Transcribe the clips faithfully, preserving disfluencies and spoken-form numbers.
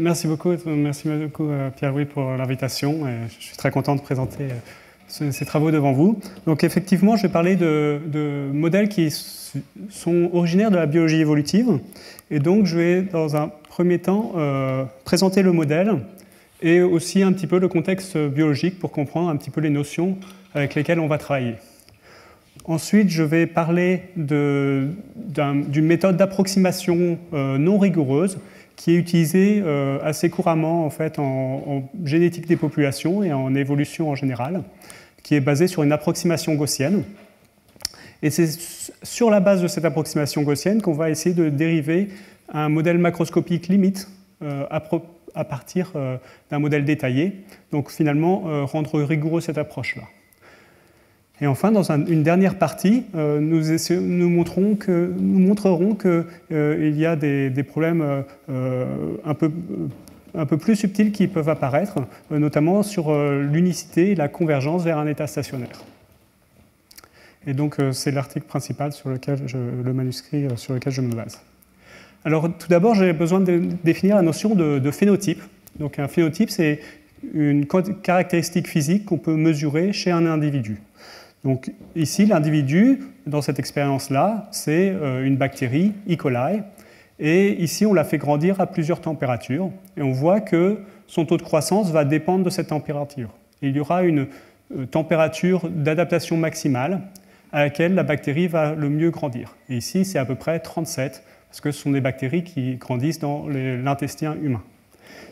Merci beaucoup, merci beaucoup Pierre-Louis pour l'invitation. Je suis très content de présenter ces travaux devant vous. Donc effectivement, je vais parler de, de modèles qui sont originaires de la biologie évolutive. Et donc je vais dans un premier temps euh, présenter le modèle et aussi un petit peu le contexte biologique pour comprendre un petit peu les notions avec lesquelles on va travailler. Ensuite, je vais parler de, d'un, d'une méthode d'approximation euh, non rigoureuse qui est utilisée euh, assez couramment en, fait, en, en génétique des populations et en évolution en général, qui est basée sur une approximation gaussienne. Et c'est sur la base de cette approximation gaussienne qu'on va essayer de dériver un modèle macroscopique limite euh, à, pro- à partir euh, d'un modèle détaillé. Donc finalement, euh, rendre rigoureux cette approche-là. Et enfin, dans un, une dernière partie, euh, nous, essaie, nous, montrons que, nous montrerons qu'il euh, y a des, des problèmes euh, un, peu, un peu plus subtils qui peuvent apparaître, euh, notamment sur euh, l'unicité et la convergence vers un état stationnaire. Et donc, euh, c'est l'article principal sur lequel je, le manuscrit euh, sur lequel je me base. Alors, tout d'abord, j'ai besoin de définir la notion de, de phénotype. Donc, un phénotype, c'est une caractéristique physique qu'on peut mesurer chez un individu. Donc ici, l'individu, dans cette expérience-là, c'est une bactérie, E. coli, et ici, on la fait grandir à plusieurs températures, et on voit que son taux de croissance va dépendre de cette température. Il y aura une température d'adaptation maximale à laquelle la bactérie va le mieux grandir. Et ici, c'est à peu près trente-sept, parce que ce sont des bactéries qui grandissent dans l'intestin humain.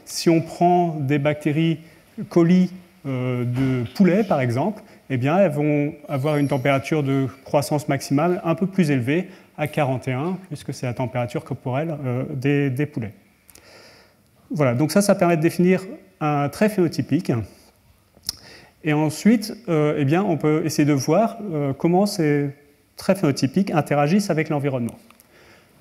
Si on prend des bactéries coli euh, de poulet, par exemple, eh bien, elles vont avoir une température de croissance maximale un peu plus élevée, à quarante et un, puisque c'est la température corporelle euh, des, des poulets. Voilà, donc ça, ça permet de définir un trait phénotypique. Et ensuite, euh, eh bien, on peut essayer de voir euh, comment ces traits phénotypiques interagissent avec l'environnement.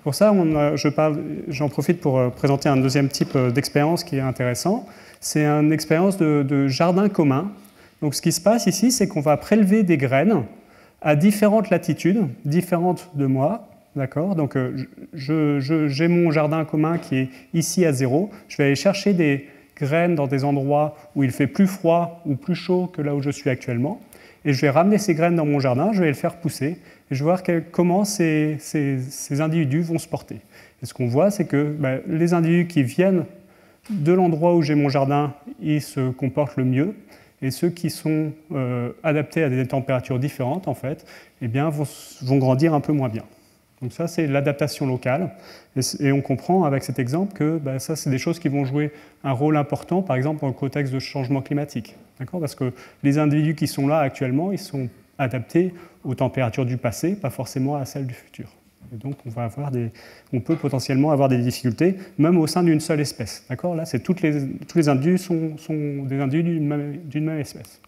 Pour ça, on a, je parle, j'en profite pour présenter un deuxième type d'expérience qui est intéressant. C'est une expérience de, de jardin commun. Donc, ce qui se passe ici, c'est qu'on va prélever des graines à différentes latitudes, différentes de moi. D'accord ? Donc, je, je, j'ai mon jardin commun qui est ici à zéro. Je vais aller chercher des graines dans des endroits où il fait plus froid ou plus chaud que là où je suis actuellement. Et je vais ramener ces graines dans mon jardin, je vais les faire pousser, et je vais voir comment ces, ces, ces individus vont se porter. Et ce qu'on voit, c'est que ben, les individus qui viennent de l'endroit où j'ai mon jardin, ils se comportent le mieux, et ceux qui sont euh, adaptés à des températures différentes, en fait, eh bien, vont, vont grandir un peu moins bien. Donc ça, c'est l'adaptation locale, et, et on comprend avec cet exemple que ben, ça, c'est des choses qui vont jouer un rôle important, par exemple, dans le contexte de changement climatique. D'accord ? Parce que les individus qui sont là actuellement, ils sont adaptés aux températures du passé, pas forcément à celles du futur. Et donc, on, va avoir des, on peut potentiellement avoir des difficultés, même au sein d'une seule espèce. D'accord ? Là, c'est toutes les, tous les individus sont, sont des individus d'une même, d'une même espèce.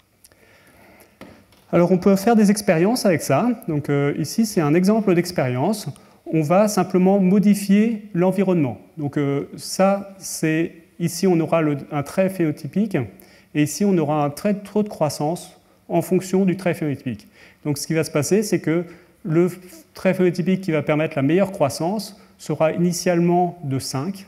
Alors, on peut faire des expériences avec ça. Donc, euh, ici, c'est un exemple d'expérience. On va simplement modifier l'environnement. Donc, euh, ça, c'est... Ici, on aura le, un trait phénotypique. Et ici, on aura un trait de trop de croissance en fonction du trait phénotypique. Donc, ce qui va se passer, c'est que le trait phénotypique qui va permettre la meilleure croissance sera initialement de cinq.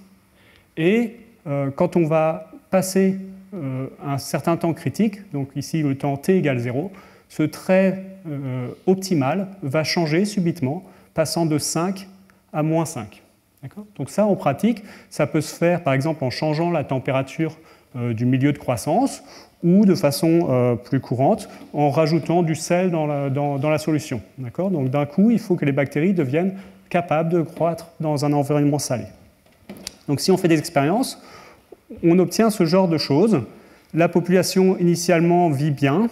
Et euh, quand on va passer euh, un certain temps critique, donc ici, le temps t égale zéro, ce trait euh, optimal va changer subitement, passant de cinq à moins cinq. D'accord ? Donc ça, en pratique, ça peut se faire, par exemple, en changeant la température du milieu de croissance ou de façon euh, plus courante en rajoutant du sel dans la, dans, dans la solution. D'accord ? Donc d'un coup, il faut que les bactéries deviennent capables de croître dans un environnement salé. Donc si on fait des expériences, on obtient ce genre de choses. La population initialement vit bien,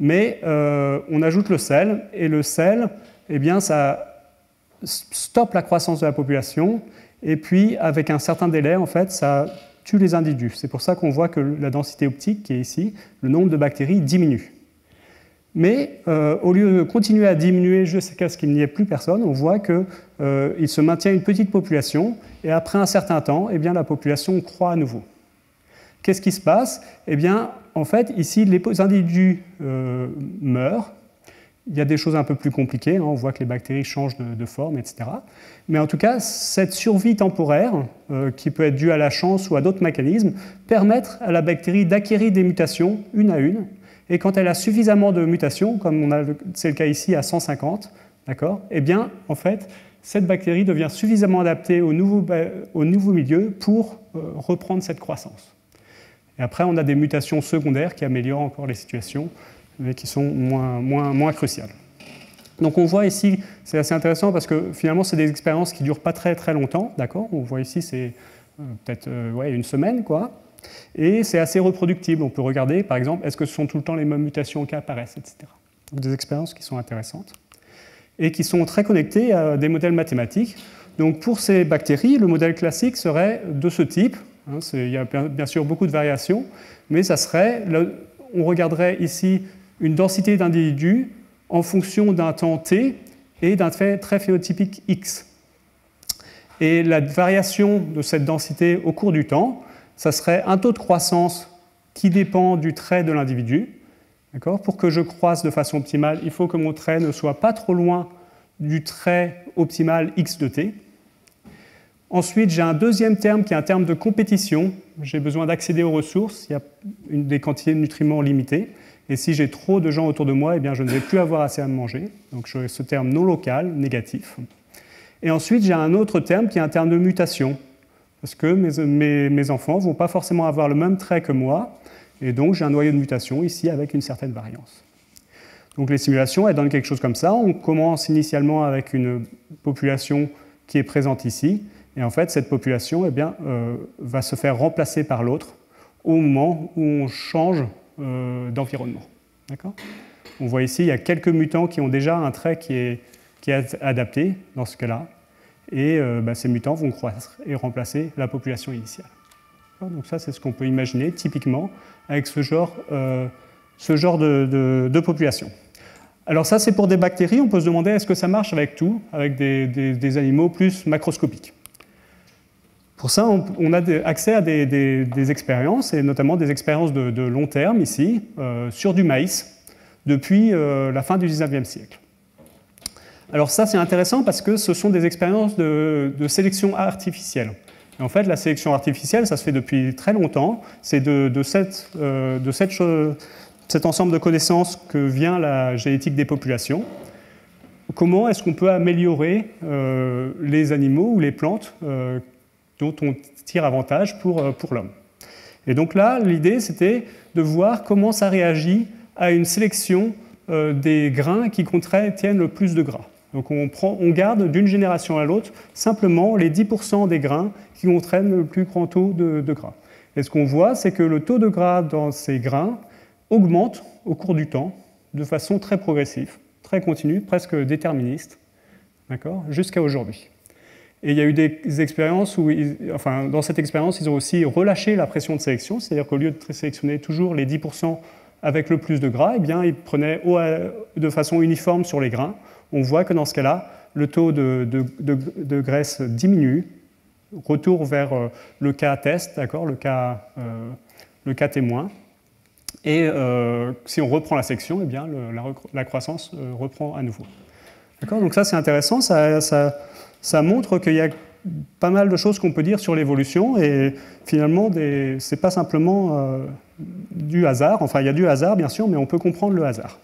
mais euh, on ajoute le sel et le sel, eh bien, ça stoppe la croissance de la population et puis avec un certain délai, en fait, ça tue les individus. C'est pour ça qu'on voit que la densité optique qui est ici, le nombre de bactéries diminue. Mais euh, au lieu de continuer à diminuer jusqu'à ce qu'il n'y ait plus personne, on voit qu'il euh, se maintient une petite population et après un certain temps, eh bien, la population croît à nouveau. Qu'est-ce qui se passe ? Eh bien, en fait, ici, les individus euh, meurent Il y a des choses un peu plus compliquées, hein, on voit que les bactéries changent de, de forme, et cetera. Mais en tout cas, cette survie temporaire, euh, qui peut être due à la chance ou à d'autres mécanismes, permettre à la bactérie d'acquérir des mutations, une à une, et quand elle a suffisamment de mutations, comme c'est le cas ici à cent cinquante, d'accord, eh bien, en fait, cette bactérie devient suffisamment adaptée au nouveau, au nouveau milieu pour euh, reprendre cette croissance. Et après, on a des mutations secondaires qui améliorent encore les situations, mais qui sont moins, moins, moins cruciales. Donc on voit ici, c'est assez intéressant parce que finalement c'est des expériences qui ne durent pas très très longtemps, d'accord ? On voit ici c'est peut-être euh, ouais, une semaine, quoi. Et c'est assez reproductible, on peut regarder par exemple, est-ce que ce sont tout le temps les mêmes mutations qui apparaissent, et cetera. Donc des expériences qui sont intéressantes et qui sont très connectées à des modèles mathématiques. Donc pour ces bactéries, le modèle classique serait de ce type, hein, il y a bien sûr beaucoup de variations, mais ça serait, là, on regarderait ici une densité d'individus en fonction d'un temps t et d'un trait, trait phénotypique x. Et la variation de cette densité au cours du temps, ça serait un taux de croissance qui dépend du trait de l'individu. Pour que je croisse de façon optimale, il faut que mon trait ne soit pas trop loin du trait optimal x de t. Ensuite, j'ai un deuxième terme qui est un terme de compétition. J'ai besoin d'accéder aux ressources, il y a une des quantités de nutriments limitées. Et si j'ai trop de gens autour de moi, eh bien je ne vais plus avoir assez à me manger. Donc j'aurai ce terme non local, négatif. Et ensuite, j'ai un autre terme qui est un terme de mutation. Parce que mes, mes, mes enfants ne vont pas forcément avoir le même trait que moi. Et donc j'ai un noyau de mutation ici avec une certaine variance. Donc les simulations, elles donnent quelque chose comme ça. On commence initialement avec une population qui est présente ici. Et en fait, cette population eh bien, euh, va se faire remplacer par l'autre au moment où on change Euh, d'environnement. On voit ici, il y a quelques mutants qui ont déjà un trait qui est, qui est adapté dans ce cas-là, et euh, bah, ces mutants vont croître et remplacer la population initiale. Donc ça, c'est ce qu'on peut imaginer typiquement avec ce genre, euh, ce genre de, de, de population. Alors ça, c'est pour des bactéries, on peut se demander est-ce que ça marche avec tout, avec des, des, des animaux plus macroscopiques. Pour ça, on a accès à des, des, des expériences, et notamment des expériences de, de long terme ici, euh, sur du maïs, depuis euh, la fin du dix-neuvième siècle. Alors ça, c'est intéressant parce que ce sont des expériences de, de sélection artificielle. Et en fait, la sélection artificielle, ça se fait depuis très longtemps. C'est de, de, cette, euh, de cette chose, cet ensemble de connaissances que vient la génétique des populations. Comment est-ce qu'on peut améliorer euh, les animaux ou les plantes euh, dont on tire avantage pour, pour l'homme. Et donc là, l'idée, c'était de voir comment ça réagit à une sélection euh, des grains qui contiennent le plus de gras. Donc on, prend, on garde d'une génération à l'autre simplement les dix pour cent des grains qui contiennent le plus grand taux de, de gras. Et ce qu'on voit, c'est que le taux de gras dans ces grains augmente au cours du temps de façon très progressive, très continue, presque déterministe, jusqu'à aujourd'hui. Et il y a eu des expériences où, ils, enfin, dans cette expérience, ils ont aussi relâché la pression de sélection, c'est-à-dire qu'au lieu de sélectionner toujours les dix pour cent avec le plus de gras, eh bien, ils prenaient de façon uniforme sur les grains. On voit que dans ce cas-là, le taux de, de, de, de graisse diminue, retour vers le cas test, d'accord, le cas, euh, le cas témoin. Et euh, si on reprend la sélection, eh bien, le, la, la croissance reprend à nouveau. D'accord, donc ça, c'est intéressant, ça... ça Ça montre qu'il y a pas mal de choses qu'on peut dire sur l'évolution et finalement, des... ce n'est pas simplement euh, du hasard. Enfin, il y a du hasard, bien sûr, mais on peut comprendre le hasard.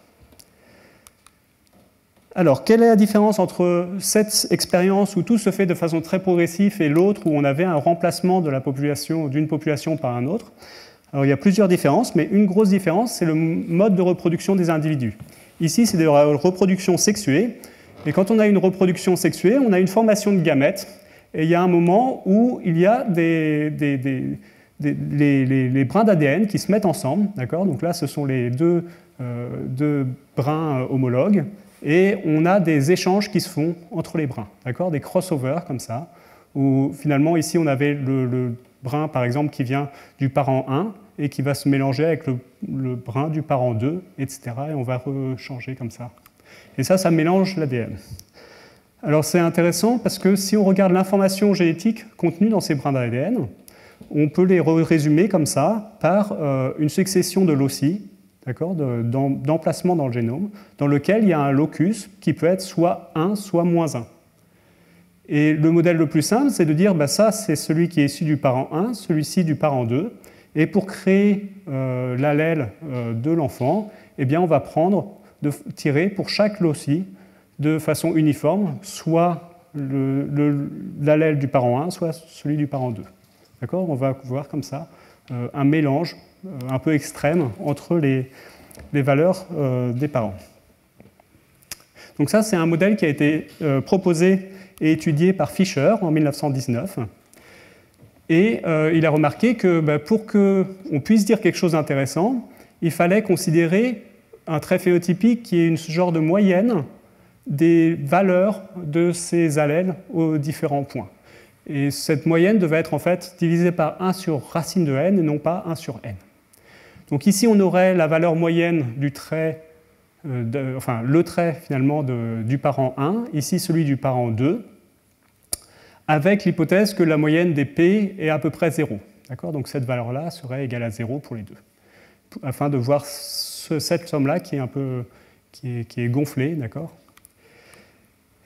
Alors, quelle est la différence entre cette expérience où tout se fait de façon très progressive et l'autre où on avait un remplacement de la population, d'une population par un autre? Alors, il y a plusieurs différences, mais une grosse différence, c'est le mode de reproduction des individus. Ici, c'est de la reproduction sexuée. Et quand on a une reproduction sexuée, on a une formation de gamètes, et il y a un moment où il y a des, des, des, des, les, les, les brins d'A D N qui se mettent ensemble, d'accord ? Donc là, ce sont les deux, euh, deux brins homologues, et on a des échanges qui se font entre les brins, d'accord ? Des crossovers comme ça, où finalement, ici, on avait le, le brin, par exemple, qui vient du parent un, et qui va se mélanger avec le, le brin du parent deux, et cetera, et on va rechanger comme ça. Et ça, ça mélange l'A D N. Alors c'est intéressant parce que si on regarde l'information génétique contenue dans ces brins d'A D N, on peut les résumer comme ça par une succession de loci d'emplacement dans le génome, dans lequel il y a un locus qui peut être soit un, soit moins un. Et le modèle le plus simple, c'est de dire bah, ça, c'est celui qui est issu du parent un, celui-ci du parent deux. Et pour créer euh, l'allèle euh, de l'enfant, eh bien, on va prendre, de, tirer pour chaque loci de façon uniforme, soit l'allèle du parent un, soit celui du parent deux. D'accord ? On va voir comme ça euh, un mélange euh, un peu extrême entre les, les valeurs euh, des parents. Donc ça, c'est un modèle qui a été euh, proposé et étudié par Fisher en mille neuf cent dix-neuf. Et euh, il a remarqué que bah, pour qu'on puisse dire quelque chose d'intéressant, il fallait considérer un trait phénotypique qui est une genre de moyenne des valeurs de ces allèles aux différents points. Et cette moyenne devait être en fait divisée par un sur racine de n et non pas un sur n. Donc ici, on aurait la valeur moyenne du trait De, enfin, le trait finalement de, du parent un, ici celui du parent deux, avec l'hypothèse que la moyenne des P est à peu près zéro. Donc cette valeur-là serait égale à zéro pour les deux, afin de voir ce, cette somme-là qui est un peu qui est, qui est gonflée.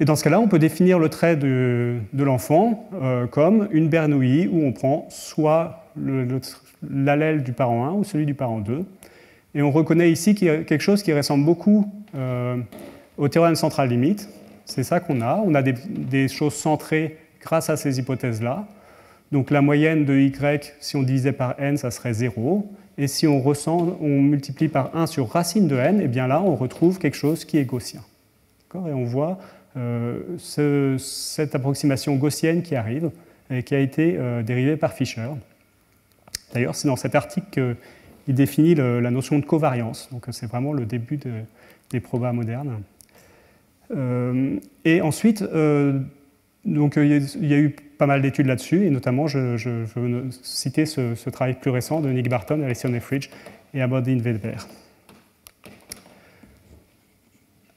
Et dans ce cas-là, on peut définir le trait de, de l'enfant euh, comme une Bernoulli où on prend soit l'allèle du parent un ou celui du parent deux. Et on reconnaît ici quelque chose qui ressemble beaucoup euh, au théorème central limite. C'est ça qu'on a. On a des, des choses centrées grâce à ces hypothèses-là. Donc la moyenne de y, si on divisait par n, ça serait zéro. Et si on, ressent, on multiplie par un sur racine de n, et bien là, on retrouve quelque chose qui est gaussien. Et on voit euh, ce, cette approximation gaussienne qui arrive et qui a été euh, dérivée par Fisher. D'ailleurs, c'est dans cet article que il définit le, la notion de covariance, donc c'est vraiment le début de, des probas modernes. Euh, et ensuite, euh, donc, il, y a, il y a eu pas mal d'études là-dessus, et notamment je, je, je veux citer ce, ce travail plus récent de Nick Barton, Alison Efridge et Abadine Vedver.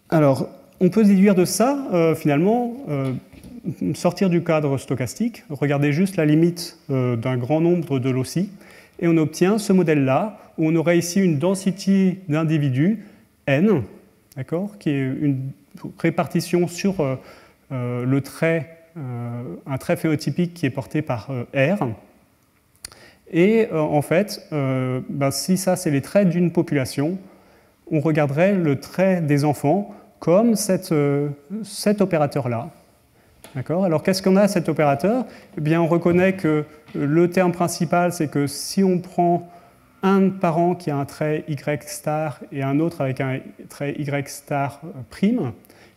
Alors, on peut déduire de ça, euh, finalement, euh, sortir du cadre stochastique, regarder juste la limite euh, d'un grand nombre de loci, et on obtient ce modèle-là, où on aurait ici une densité d'individus, n, qui est une répartition sur euh, le trait, euh, un trait phénotypique qui est porté par euh, R. Et euh, en fait, euh, ben, si ça c'est les traits d'une population, on regarderait le trait des enfants comme cette, euh, cet opérateur-là. Alors qu'est-ce qu'on a à cet opérateur? Eh bien, on reconnaît que le terme principal, c'est que si on prend un parent qui a un trait Y star et un autre avec un trait Y star prime,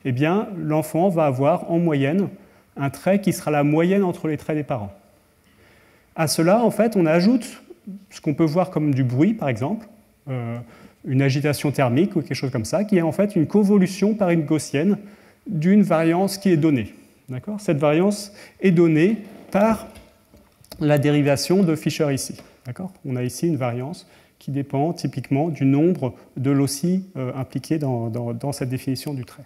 eh bien, l'enfant va avoir en moyenne un trait qui sera la moyenne entre les traits des parents. À cela, en fait, on ajoute ce qu'on peut voir comme du bruit, par exemple, euh, une agitation thermique ou quelque chose comme ça, qui est en fait une convolution par une gaussienne d'une variance qui est donnée. Cette variance est donnée par la dérivation de Fisher ici. On a ici une variance qui dépend typiquement du nombre de loci euh, impliqués dans, dans, dans cette définition du trait.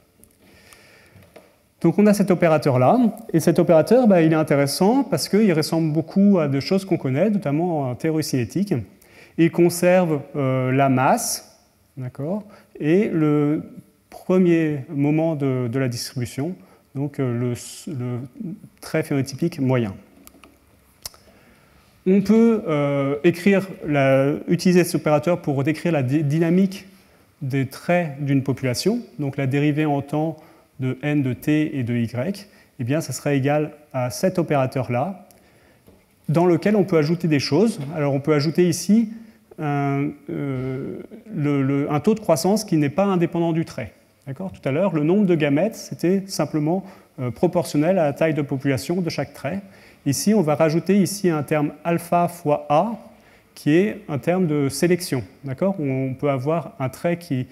Donc on a cet opérateur-là, et cet opérateur bah, il est intéressant parce qu'il ressemble beaucoup à des choses qu'on connaît, notamment en théorie cinétique. Il conserve euh, la masse, et le premier moment de, de la distribution, donc le, le trait phénotypique moyen. On peut euh, écrire la, utiliser cet opérateur pour décrire la dynamique des traits d'une population, donc la dérivée en temps de n de t et de y, eh bien, ça serait égal à cet opérateur-là, dans lequel on peut ajouter des choses. Alors on peut ajouter ici un, euh, le, le, un taux de croissance qui n'est pas indépendant du trait. Tout à l'heure, le nombre de gamètes, c'était simplement euh, proportionnel à la taille de population de chaque trait. Ici, on va rajouter ici un terme alpha fois A, qui est un terme de sélection. On peut avoir un trait qui,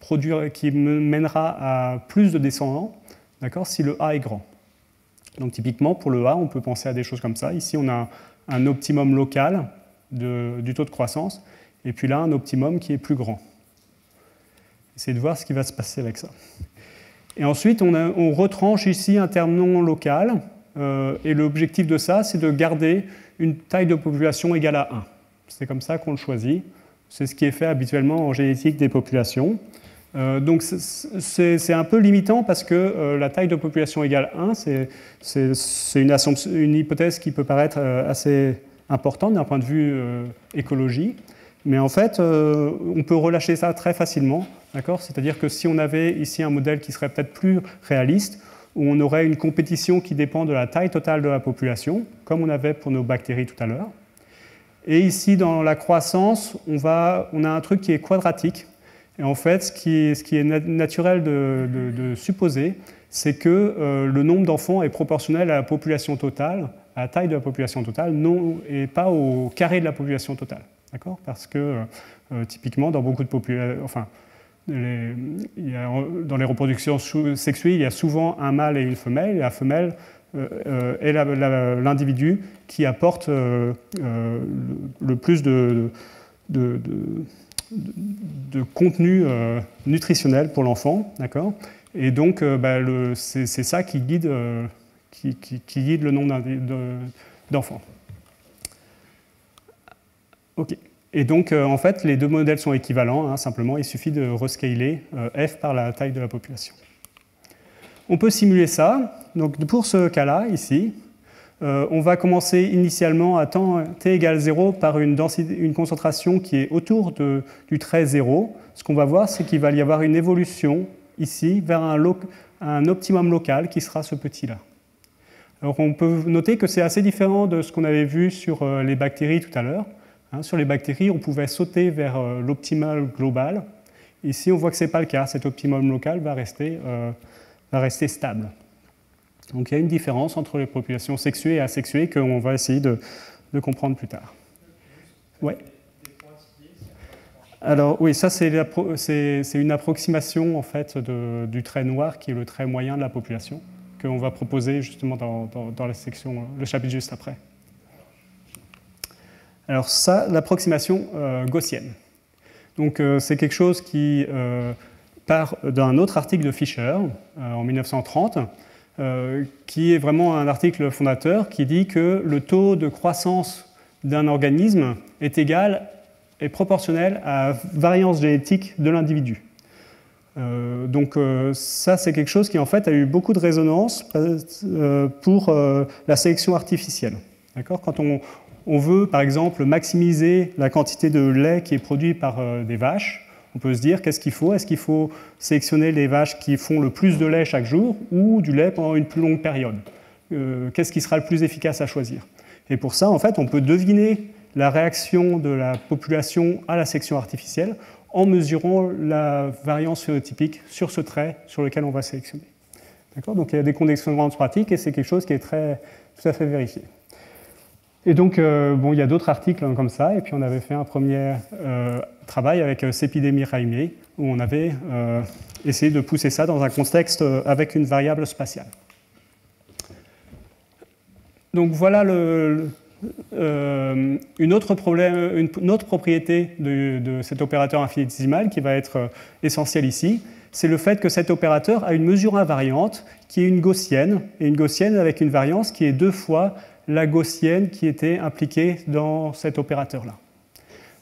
produit, qui mènera à plus de descendants si le A est grand. Donc typiquement, pour le A, on peut penser à des choses comme ça. Ici, on a un optimum local de, du taux de croissance, et puis là, un optimum qui est plus grand. Essayez de voir ce qui va se passer avec ça. Et ensuite, on, a, on retranche ici un terme non local, euh, et l'objectif de ça, c'est de garder une taille de population égale à un. C'est comme ça qu'on le choisit. C'est ce qui est fait habituellement en génétique des populations. Euh, donc c'est un peu limitant parce que euh, la taille de population égale un, c'est une, une hypothèse qui peut paraître euh, assez importante d'un point de vue euh, écologie. Mais en fait, euh, on peut relâcher ça très facilement. C'est-à-dire que si on avait ici un modèle qui serait peut-être plus réaliste, où on aurait une compétition qui dépend de la taille totale de la population, comme on avait pour nos bactéries tout à l'heure. Et ici, dans la croissance, on, va, on a un truc qui est quadratique. Et en fait, ce qui est, ce qui est naturel de, de, de supposer, c'est que euh, le nombre d'enfants est proportionnel à la population totale, à la taille de la population totale, non, et pas au carré de la population totale. D'accord ? Parce que, euh, typiquement, dans beaucoup de populations... Enfin, les, il y a, dans les reproductions sexuées, il y a souvent un mâle et une femelle, et la femelle euh, est l'individu qui apporte euh, euh, le plus de... de, de de contenu euh, nutritionnel pour l'enfant, d'accord ? Et donc, euh, bah, c'est ça qui guide, euh, qui, qui, qui guide le nombre d'enfants. Ok. Et donc, euh, en fait, les deux modèles sont équivalents, hein, simplement, il suffit de rescaler euh, F par la taille de la population. On peut simuler ça. Donc, pour ce cas-là, ici, Euh, on va commencer initialement à temps t égale zéro par une, densité, une concentration qui est autour de, du trait zéro. Ce qu'on va voir, c'est qu'il va y avoir une évolution ici vers un, lo, un optimum local qui sera ce petit-là. Alors on peut noter que c'est assez différent de ce qu'on avait vu sur euh, les bactéries tout à l'heure. Hein, sur les bactéries, on pouvait sauter vers euh, l'optimum global. Ici, on voit que ce n'est pas le cas. Cet optimum local va rester, euh, va rester stable. Donc il y a une différence entre les populations sexuées et asexuées qu'on va essayer de, de comprendre plus tard. Ouais. Alors oui, ça c'est une approximation en fait de, du trait noir qui est le trait moyen de la population qu'on va proposer justement dans, dans, dans la section, le chapitre juste après. Alors ça, l'approximation euh, gaussienne. Donc euh, c'est quelque chose qui euh, part d'un autre article de Fisher euh, en mille neuf cent trente. Euh, qui est vraiment un article fondateur qui dit que le taux de croissance d'un organisme est égal et proportionnel à la variance génétique de l'individu. Euh, donc euh, ça, c'est quelque chose qui en fait a eu beaucoup de résonance euh, pour euh, la sélection artificielle. D'accord ? Quand on, on veut, par exemple, maximiser la quantité de lait qui est produit par euh, des vaches, on peut se dire qu'est-ce qu'il faut? Est-ce qu'il faut sélectionner les vaches qui font le plus de lait chaque jour ou du lait pendant une plus longue période? euh, Qu'est-ce qui sera le plus efficace à choisir? Et pour ça, en fait, on peut deviner la réaction de la population à la sélection artificielle en mesurant la variance phénotypique sur ce trait sur lequel on va sélectionner. D'accord? Donc il y a des conséquences pratiques et c'est quelque chose qui est très, tout à fait vérifié. Et donc, euh, bon, il y a d'autres articles hein, comme ça, et puis on avait fait un premier euh, travail avec euh, Sépidémie Raimé, où on avait euh, essayé de pousser ça dans un contexte euh, avec une variable spatiale. Donc voilà le, le, euh, une, autre problème, une, une autre propriété de, de cet opérateur infinitésimal qui va être euh, essentielle ici, c'est le fait que cet opérateur a une mesure invariante qui est une gaussienne, et une gaussienne avec une variance qui est deux fois la gaussienne qui était impliquée dans cet opérateur-là.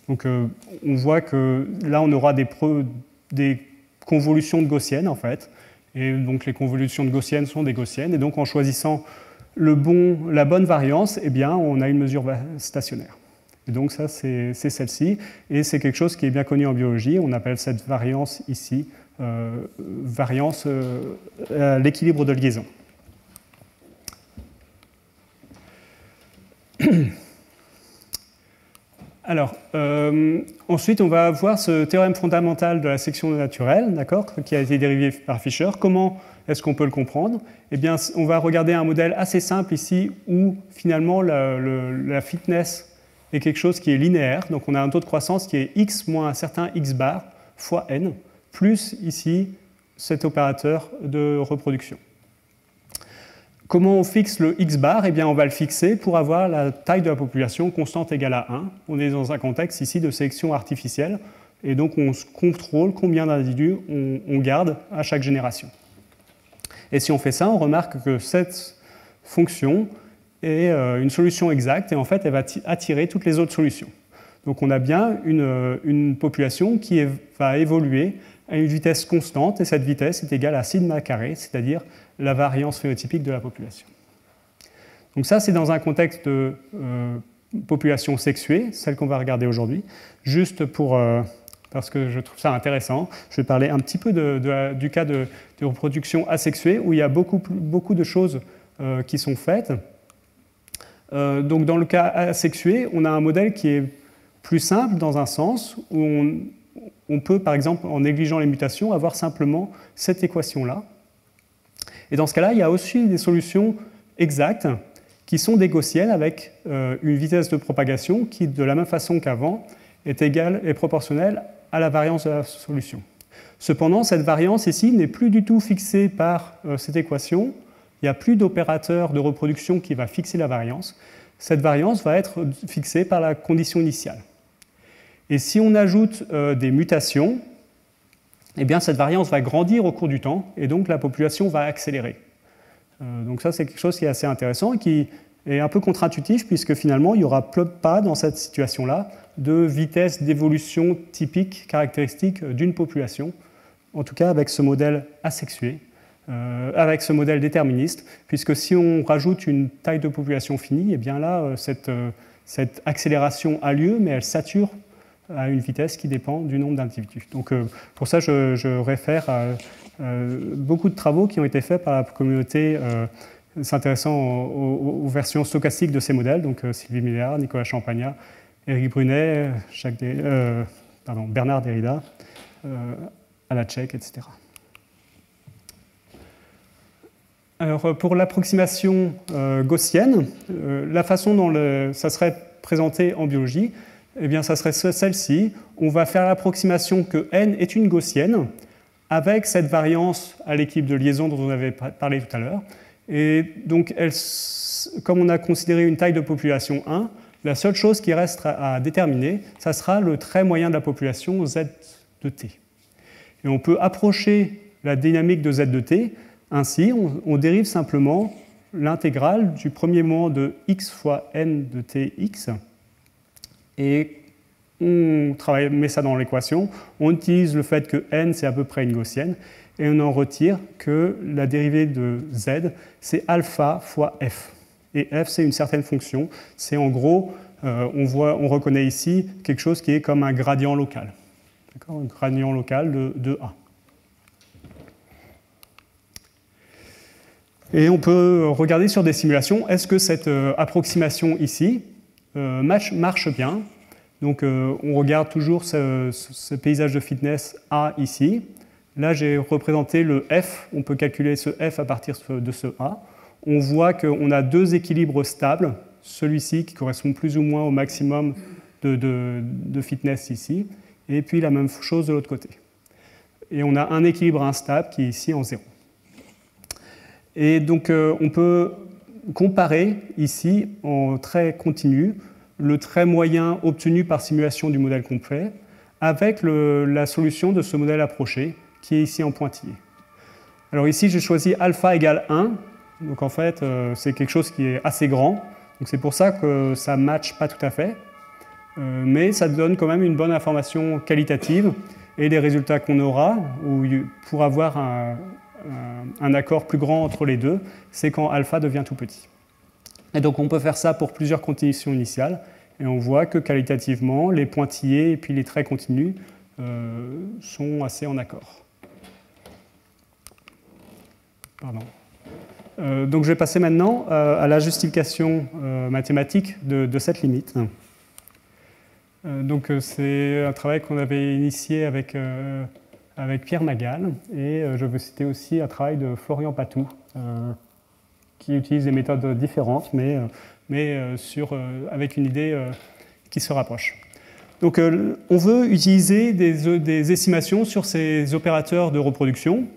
Donc euh, on voit que là, on aura des, preuves, des convolutions de gaussiennes, en fait. Et donc les convolutions de gaussiennes sont des gaussiennes. Et donc en choisissant le bon, la bonne variance, eh bien, on a une mesure stationnaire. Et donc ça, c'est celle-ci. Et c'est quelque chose qui est bien connu en biologie. On appelle cette variance ici, euh, variance euh, à l'équilibre de liaison. Alors, euh, ensuite, on va voir ce théorème fondamental de la sélection naturelle, d'accord, qui a été dérivé par Fisher. Comment est-ce qu'on peut le comprendre? Eh bien, on va regarder un modèle assez simple ici où, finalement, la, le, la fitness est quelque chose qui est linéaire. Donc, on a un taux de croissance qui est x moins un certain x bar fois n, plus, ici, cet opérateur de reproduction. Comment on fixe le x bar? Eh bien, on va le fixer pour avoir la taille de la population constante égale à un. On est dans un contexte ici de sélection artificielle, et donc on contrôle combien d'individus on, on garde à chaque génération. Et si on fait ça, on remarque que cette fonction est euh, une solution exacte, et en fait, elle va attirer toutes les autres solutions. Donc on a bien une, une population qui va évoluer à une vitesse constante, et cette vitesse est égale à sigma carré, c'est-à-dire la variance phénotypique de la population. Donc ça, c'est dans un contexte de euh, population sexuée, celle qu'on va regarder aujourd'hui, juste pour, euh, parce que je trouve ça intéressant, je vais parler un petit peu de, de, du cas de, de reproduction asexuée, où il y a beaucoup, beaucoup de choses euh, qui sont faites. Euh, donc dans le cas asexué, on a un modèle qui est plus simple dans un sens, où on, on peut, par exemple, en négligeant les mutations, avoir simplement cette équation-là. Et dans ce cas-là, il y a aussi des solutions exactes, qui sont des gaussiennes avec euh, une vitesse de propagation qui, de la même façon qu'avant, est égale et proportionnelle à la variance de la solution. Cependant, cette variance ici n'est plus du tout fixée par euh, cette équation. Il n'y a plus d'opérateur de reproduction qui va fixer la variance. Cette variance va être fixée par la condition initiale. Et si on ajoute euh, des mutations, eh bien, cette variance va grandir au cours du temps et donc la population va accélérer. Donc ça, c'est quelque chose qui est assez intéressant et qui est un peu contre-intuitif puisque finalement, il n'y aura pas dans cette situation-là de vitesse d'évolution typique, caractéristique d'une population, en tout cas avec ce modèle asexué, euh, avec ce modèle déterministe, puisque si on rajoute une taille de population finie, eh bien là, cette, cette accélération a lieu, mais elle sature à une vitesse qui dépend du nombre d'individus. Donc euh, pour ça, je, je réfère à euh, beaucoup de travaux qui ont été faits par la communauté euh, s'intéressant aux, aux, aux versions stochastiques de ces modèles, donc euh, Sylvie Millard, Nicolas Champagnat, Éric Brunet, Jacques Derrida, euh, pardon, Bernard Derrida, euh, Alatchek, et cetera. Alors pour l'approximation euh, gaussienne, euh, la façon dont le, ça serait présenté en biologie, eh bien, ça serait celle-ci. On va faire l'approximation que n est une gaussienne avec cette variance à l'équipe de liaison dont on avait parlé tout à l'heure. Et donc, elle, comme on a considéré une taille de population un, la seule chose qui reste à déterminer, ça sera le trait moyen de la population z de t. Et on peut approcher la dynamique de z de t. Ainsi, on, on dérive simplement l'intégrale du premier moment de x fois n de tx. Et on travaille, met ça dans l'équation, on utilise le fait que n, c'est à peu près une gaussienne, et on en retire que la dérivée de z, c'est alpha fois f. Et f, c'est une certaine fonction, c'est en gros, euh, on, voit, on reconnaît ici quelque chose qui est comme un gradient local, d'accord, un gradient local de, de a. Et on peut regarder sur des simulations, est-ce que cette euh, approximation ici, Euh, match marche bien, donc euh, on regarde toujours ce, ce paysage de fitness A ici. Là, j'ai représenté le F, on peut calculer ce F à partir de ce A. On voit qu'on a deux équilibres stables, celui-ci qui correspond plus ou moins au maximum de, de, de fitness ici, et puis la même chose de l'autre côté. Et on a un équilibre instable qui est ici en zéro. Et donc, euh, on peut comparer ici en trait continu le trait moyen obtenu par simulation du modèle complet avec le, la solution de ce modèle approché qui est ici en pointillé. Alors ici j'ai choisi alpha égale un, donc en fait euh, c'est quelque chose qui est assez grand, donc c'est pour ça que ça ne matche pas tout à fait, euh, mais ça donne quand même une bonne information qualitative et les résultats qu'on aura où, pour avoir un un accord plus grand entre les deux, c'est quand alpha devient tout petit. Et donc on peut faire ça pour plusieurs conditions initiales, et on voit que qualitativement, les pointillés et puis les traits continus euh, sont assez en accord. Pardon. Euh, donc je vais passer maintenant euh, à la justification euh, mathématique de, de cette limite. Euh, donc c'est un travail qu'on avait initié avec... Euh, avec Pierre Magal, et je veux citer aussi un travail de Florian Patou, euh, qui utilise des méthodes différentes, mais, mais sur, euh, avec une idée euh, qui se rapproche. Donc euh, on veut utiliser des, des estimations sur ces opérateurs de reproduction,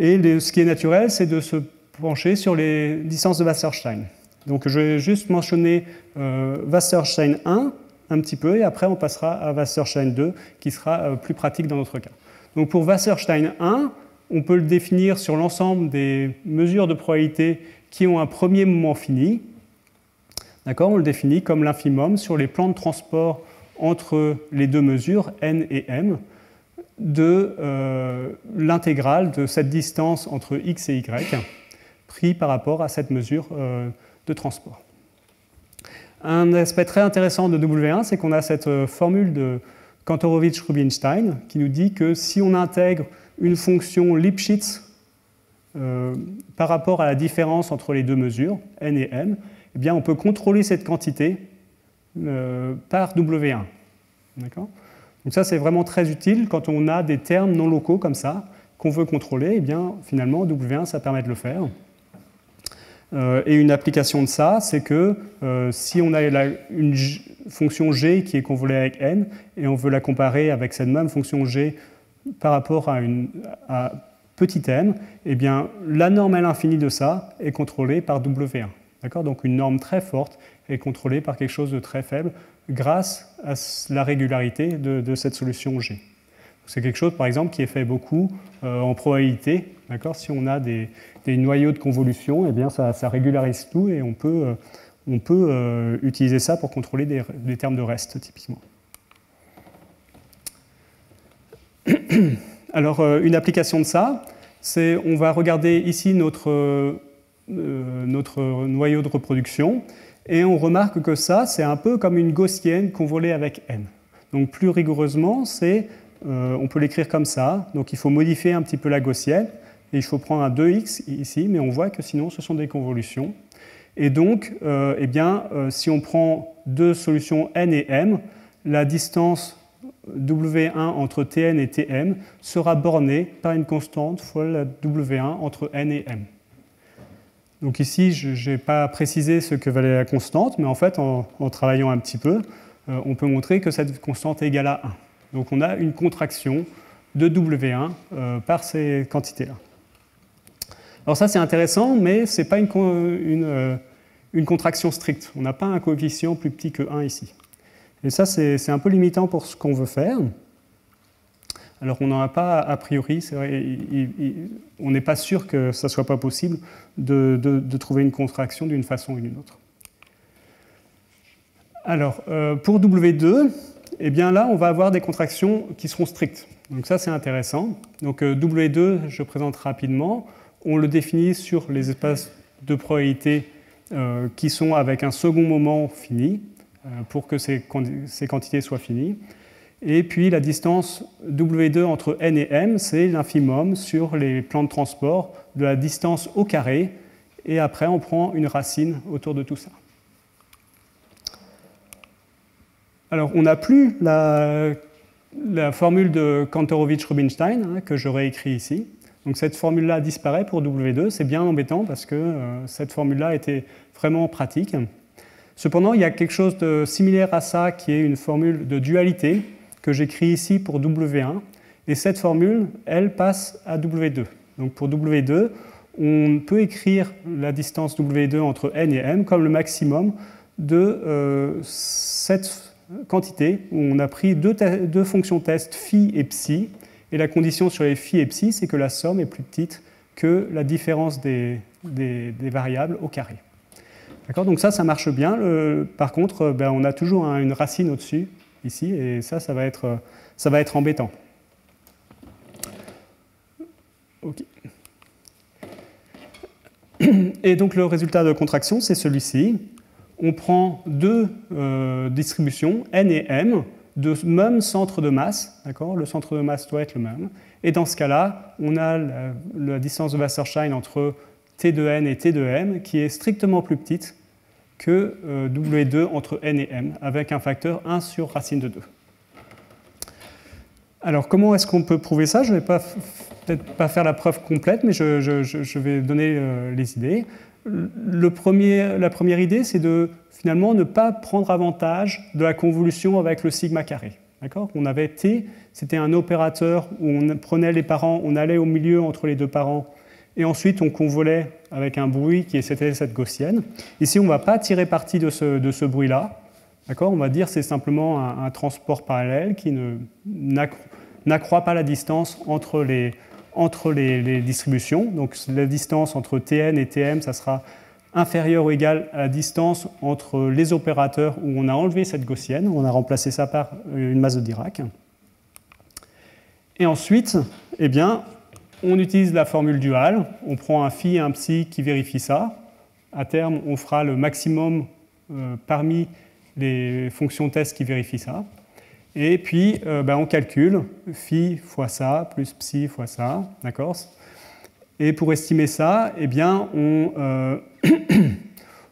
et les, ce qui est naturel, c'est de se pencher sur les distances de Wasserstein. Donc je vais juste mentionner euh, Wasserstein un un petit peu, et après on passera à Wasserstein deux, qui sera euh, plus pratique dans notre cas. Donc pour Wasserstein un, on peut le définir sur l'ensemble des mesures de probabilité qui ont un premier moment fini. D'accord, on le définit comme l'infimum sur les plans de transport entre les deux mesures, n et m, de euh, l'intégrale de cette distance entre x et y pris par rapport à cette mesure euh, de transport. Un aspect très intéressant de W un, c'est qu'on a cette euh, formule de Kantorovich-Rubinstein qui nous dit que si on intègre une fonction Lipschitz euh, par rapport à la différence entre les deux mesures, n et m, eh bien on peut contrôler cette quantité euh, par W un. D'accord ? Donc ça, c'est vraiment très utile quand on a des termes non locaux comme ça, qu'on veut contrôler, eh bien finalement W un, ça permet de le faire. Euh, et une application de ça, c'est que euh, si on a la, une g, fonction g qui est convolée avec n, et on veut la comparer avec cette même fonction g par rapport à, une, à petit m, eh bien la norme à l'infini de ça est contrôlée par W un. D'accord ? Donc une norme très forte est contrôlée par quelque chose de très faible, grâce à la régularité de, de cette solution G. C'est quelque chose, par exemple, qui est fait beaucoup euh, en probabilité. Si on a des, des noyaux de convolution, eh bien, ça, ça régularise tout et on peut, euh, on peut euh, utiliser ça pour contrôler des, des termes de reste, typiquement. Alors, euh, une application de ça, c'est on va regarder ici notre, euh, notre noyau de reproduction. Et on remarque que ça, c'est un peu comme une gaussienne convolée avec n. Donc plus rigoureusement, c'est, euh, on peut l'écrire comme ça. Donc il faut modifier un petit peu la gaussienne. Et il faut prendre un deux x ici, mais on voit que sinon, ce sont des convolutions. Et donc, euh, eh bien, euh, si on prend deux solutions n et m, la distance w un entre tn et tm sera bornée par une constante fois la w un entre n et m. Donc ici, je n'ai pas précisé ce que valait la constante, mais en fait, en, en travaillant un petit peu, euh, on peut montrer que cette constante est égale à un. Donc on a une contraction de W un euh, par ces quantités-là. Alors ça, c'est intéressant, mais ce n'est pas une, une, euh, une contraction stricte. On n'a pas un coefficient plus petit que un ici. Et ça, c'est un peu limitant pour ce qu'on veut faire. Alors on n'en a pas a priori, c'est vrai, il, il, on n'est pas sûr que ça ne soit pas possible de, de, de trouver une contraction d'une façon ou d'une autre. Alors euh, pour W deux, eh bien là on va avoir des contractions qui seront strictes. Donc ça c'est intéressant. Donc euh, W deux, je présente rapidement, on le définit sur les espaces de probabilité euh, qui sont avec un second moment fini, euh, pour que ces, ces quantités soient finies. Et puis la distance W deux entre n et m, c'est l'infimum sur les plans de transport de la distance au carré. Et après, on prend une racine autour de tout ça. Alors, on n'a plus la, la formule de Kantorovich-Rubinstein, hein, que je réécris ici. Donc cette formule-là disparaît pour W deux. C'est bien embêtant parce que euh, cette formule-là était vraiment pratique. Cependant, il y a quelque chose de similaire à ça qui est une formule de dualité que j'écris ici pour W un, et cette formule, elle passe à W deux. Donc pour W deux, on peut écrire la distance W deux entre n et m comme le maximum de euh, cette quantité où on a pris deux, deux fonctions test phi et psi, et la condition sur les phi et psi, c'est que la somme est plus petite que la différence des, des, des variables au carré. Donc ça, ça marche bien. Le, par contre, ben, on a toujours une racine au-dessus, ici, et ça, ça va être, ça va être embêtant. Okay. Et donc, le résultat de contraction, c'est celui-ci. On prend deux euh, distributions, n et m, de même centre de masse. Le centre de masse doit être le même. Et dans ce cas-là, on a la, la distance de Wasserstein entre t de n et t de m, qui est strictement plus petite que euh, W deux entre n et m, avec un facteur un sur racine de deux. Alors, comment est-ce qu'on peut prouver ça? Je ne vais peut-être pas faire la preuve complète, mais je, je, je vais donner euh, les idées. Le premier, la première idée, c'est de, finalement, ne pas prendre avantage de la convolution avec le sigma carré. On avait t, c'était un opérateur où on prenait les parents, on allait au milieu entre les deux parents, et ensuite on convolait avec un bruit qui était cette gaussienne. Ici, on ne va pas tirer parti de ce, de ce bruit-là. On va dire que c'est simplement un, un transport parallèle qui n'accroît pas la distance entre, les, entre les, les distributions. Donc la distance entre Tn et Tm, ça sera inférieure ou égale à la distance entre les opérateurs où on a enlevé cette gaussienne, on a remplacé ça par une masse de Dirac. Et ensuite, eh bien, on utilise la formule duale, on prend un phi et un psi qui vérifient ça. À terme, on fera le maximum euh, parmi les fonctions test qui vérifient ça. Et puis, euh, ben, on calcule phi fois ça plus psi fois ça, d'accord ? Et pour estimer ça, eh bien, on, euh,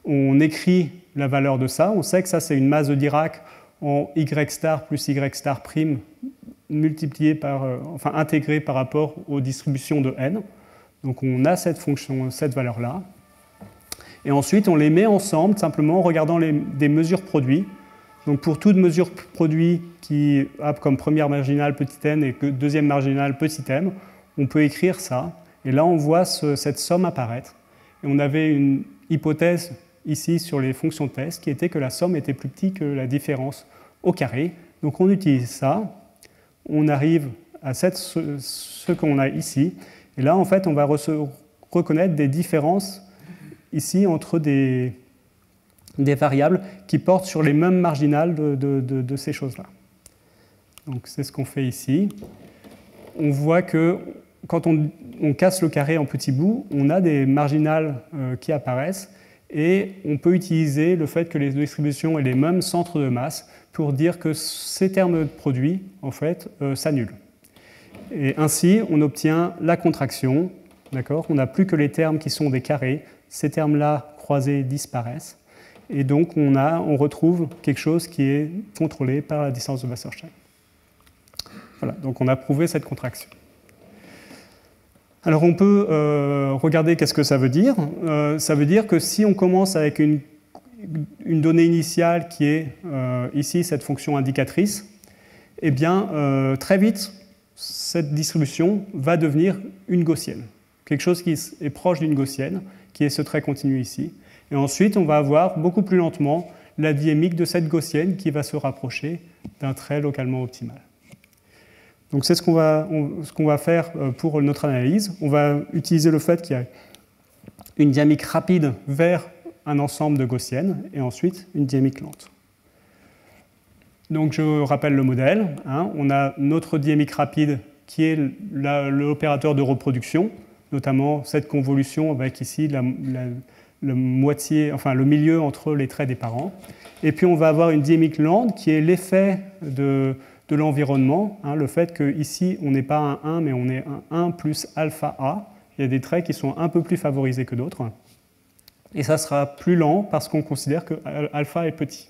on écrit la valeur de ça. On sait que ça, c'est une masse de Dirac en y star plus y star prime multipliée par, euh, enfin intégrée par rapport aux distributions de n. Donc, on a cette fonction, cette valeur-là. Et ensuite, on les met ensemble simplement en regardant les, des mesures produits. Donc, pour toute mesure produit qui a comme première marginale petit n et que deuxième marginale petit m, on peut écrire ça. Et là, on voit ce, cette somme apparaître. Et on avait une hypothèse ici sur les fonctions test qui était que la somme était plus petite que la différence au carré. Donc, on utilise ça. On arrive à cette, ce, ce qu'on a ici. Et là, en fait, on va reconnaître des différences ici entre des, des variables qui portent sur les mêmes marginales de, de, de, de ces choses-là. Donc, c'est ce qu'on fait ici. On voit que quand on, on casse le carré en petits bouts, on a des marginales euh, qui apparaissent et on peut utiliser le fait que les distributions aient les mêmes centres de masse pour dire que ces termes de produits, en fait, euh, s'annulent. Et ainsi, on obtient la contraction, d'accord ? On n'a plus que les termes qui sont des carrés, ces termes-là croisés disparaissent, et donc on, a, on retrouve quelque chose qui est contrôlé par la distance de Wasserstein. Voilà, donc on a prouvé cette contraction. Alors on peut euh, regarder qu'est-ce que ça veut dire. Euh, ça veut dire que si on commence avec une, une donnée initiale qui est euh, ici cette fonction indicatrice, eh bien euh, très vite cette distribution va devenir une gaussienne, quelque chose qui est proche d'une gaussienne, qui est ce trait continu ici. Et ensuite on va avoir beaucoup plus lentement la dynamique de cette gaussienne qui va se rapprocher d'un trait localement optimal. Donc c'est ce qu'on va, ce qu'on va faire pour notre analyse. On va utiliser le fait qu'il y a une dynamique rapide vers un ensemble de gaussiennes et ensuite une dynamique lente. Donc je rappelle le modèle. Hein. On a notre dynamique rapide qui est l'opérateur de reproduction, notamment cette convolution avec ici la, la, le, moitié, enfin, le milieu entre les traits des parents. Et puis on va avoir une dynamique lente qui est l'effet de... de l'environnement, hein, le fait qu'ici on n'est pas un un mais on est un un plus alpha A, il y a des traits qui sont un peu plus favorisés que d'autres, et ça sera plus lent parce qu'on considère que alpha est petit.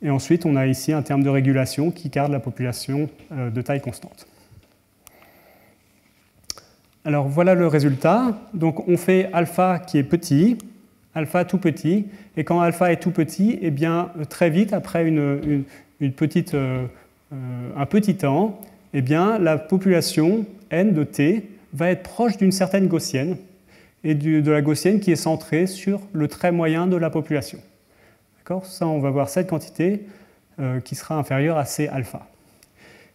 Et ensuite on a ici un terme de régulation qui garde la population de taille constante. Alors voilà le résultat, donc on fait alpha qui est petit, alpha tout petit, et quand alpha est tout petit, eh bien très vite après une, une Une petite, euh, un petit temps, eh bien, la population n de t va être proche d'une certaine gaussienne, et du, de la gaussienne qui est centrée sur le trait moyen de la population. D'accord ? Ça, on va voir cette quantité euh, qui sera inférieure à c alpha.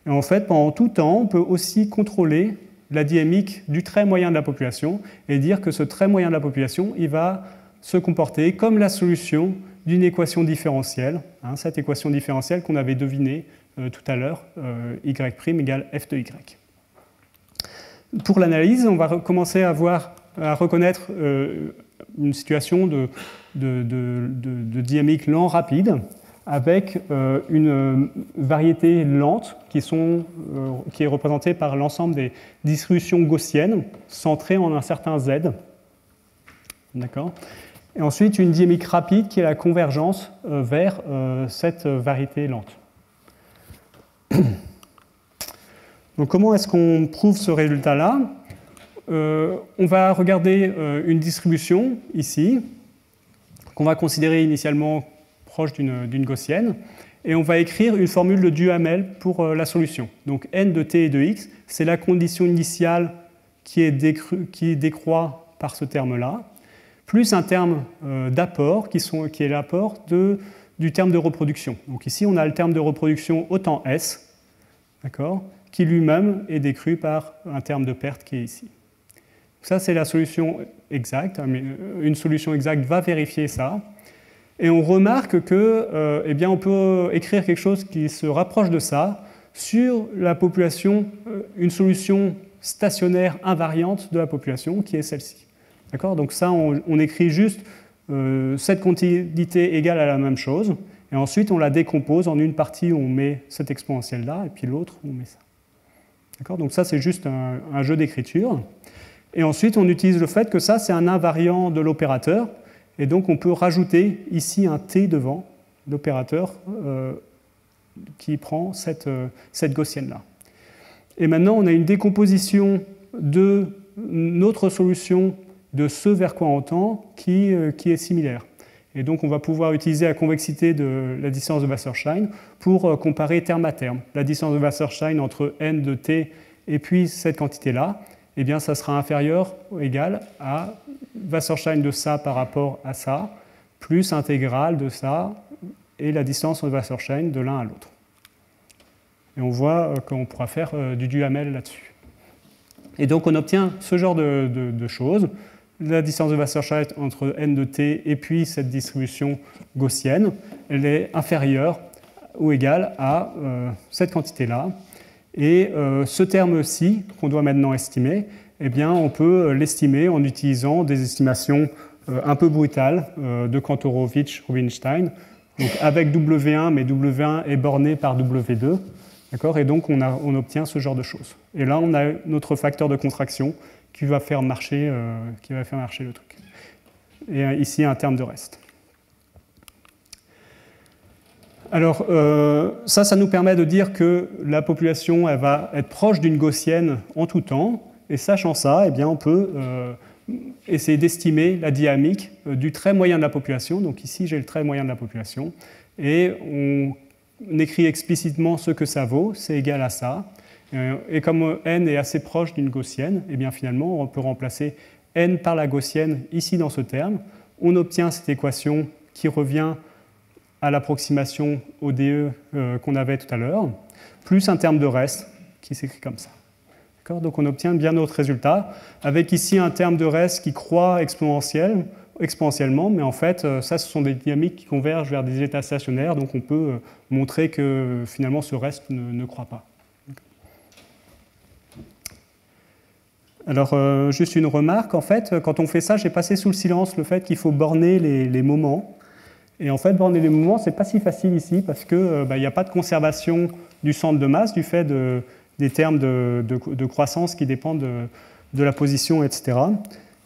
Et en fait, pendant tout temps, on peut aussi contrôler la dynamique du trait moyen de la population et dire que ce trait moyen de la population, il va se comporter comme la solution d'une équation différentielle, hein, cette équation différentielle qu'on avait devinée euh, tout à l'heure, euh, y' égale f de y. Pour l'analyse, on va commencer à, voir, à reconnaître euh, une situation de, de, de, de, de dynamique lent-rapide avec euh, une variété lente qui, sont, euh, qui est représentée par l'ensemble des distributions gaussiennes centrées en un certain z. D'accord ? Et ensuite, une dynamique rapide qui est la convergence vers cette variété lente. Donc, comment est-ce qu'on prouve ce résultat-là ? euh, On va regarder une distribution, ici, qu'on va considérer initialement proche d'une gaussienne, et on va écrire une formule de Duhamel pour la solution. Donc, n de t et de x, c'est la condition initiale qui, est décru, qui décroît par ce terme-là, plus un terme d'apport qui, qui est l'apport du terme de reproduction. Donc ici, on a le terme de reproduction au temps S, d'accord, qui lui-même est décru par un terme de perte qui est ici. Ça, c'est la solution exacte. Une solution exacte va vérifier ça. Et on remarque que, euh, eh bien, on peut écrire quelque chose qui se rapproche de ça sur la population, une solution stationnaire invariante de la population, qui est celle-ci. D'accord ? Donc ça, on, on écrit juste euh, cette quantité égale à la même chose, et ensuite on la décompose en une partie où on met cette exponentielle-là, et puis l'autre où on met ça. D'accord ? Donc ça, c'est juste un, un jeu d'écriture. Et ensuite, on utilise le fait que ça, c'est un invariant de l'opérateur, et donc on peut rajouter ici un T devant l'opérateur euh, qui prend cette, euh, cette gaussienne-là. Et maintenant, on a une décomposition de notre solution de ce vers quoi on tend qui, euh, qui est similaire. Et donc, on va pouvoir utiliser la convexité de la distance de Wasserstein pour euh, comparer terme à terme. La distance de Wasserstein entre n de t et puis cette quantité-là, eh bien, ça sera inférieur ou égal à Wasserstein de ça par rapport à ça, plus intégrale de ça, et la distance de Wasserstein de l'un à l'autre. Et on voit qu'on pourra faire du Duhamel là-dessus. Et donc, on obtient ce genre de, de, de choses. La distance de Wasserstein entre n de t et puis cette distribution gaussienne, elle est inférieure ou égale à euh, cette quantité-là. Et euh, ce terme-ci, qu'on doit maintenant estimer, eh bien, on peut l'estimer en utilisant des estimations euh, un peu brutales euh, de Kantorovich-Rubinstein, avec W un, mais W un est borné par W deux. Et donc, on, a, on obtient ce genre de choses. Et là, on a notre facteur de contraction qui va faire marcher, euh, qui va faire marcher le truc. Et ici, un terme de reste. Alors, euh, ça, ça nous permet de dire que la population elle va être proche d'une gaussienne en tout temps. Et sachant ça, eh bien, on peut euh, essayer d'estimer la dynamique du trait moyen de la population. Donc ici, j'ai le trait moyen de la population. Et on écrit explicitement ce que ça vaut. C'est égal à ça. Et comme n est assez proche d'une gaussienne, eh bien, finalement, on peut remplacer n par la gaussienne ici dans ce terme. On obtient cette équation qui revient à l'approximation O D E euh, qu'on avait tout à l'heure, plus un terme de reste qui s'écrit comme ça. Donc on obtient bien notre résultat, avec ici un terme de reste qui croît exponentiel, exponentiellement, mais en fait, ça, ce sont des dynamiques qui convergent vers des états stationnaires, donc on peut montrer que finalement ce reste ne, ne croît pas. Alors, euh, juste une remarque, en fait, quand on fait ça, j'ai passé sous le silence le fait qu'il faut borner les, les moments. Et en fait, borner les moments, ce n'est pas si facile ici parce qu'il bah, n'y a pas de conservation du centre de masse, du fait de, des termes de, de, de croissance qui dépendent de, de la position, et cetera.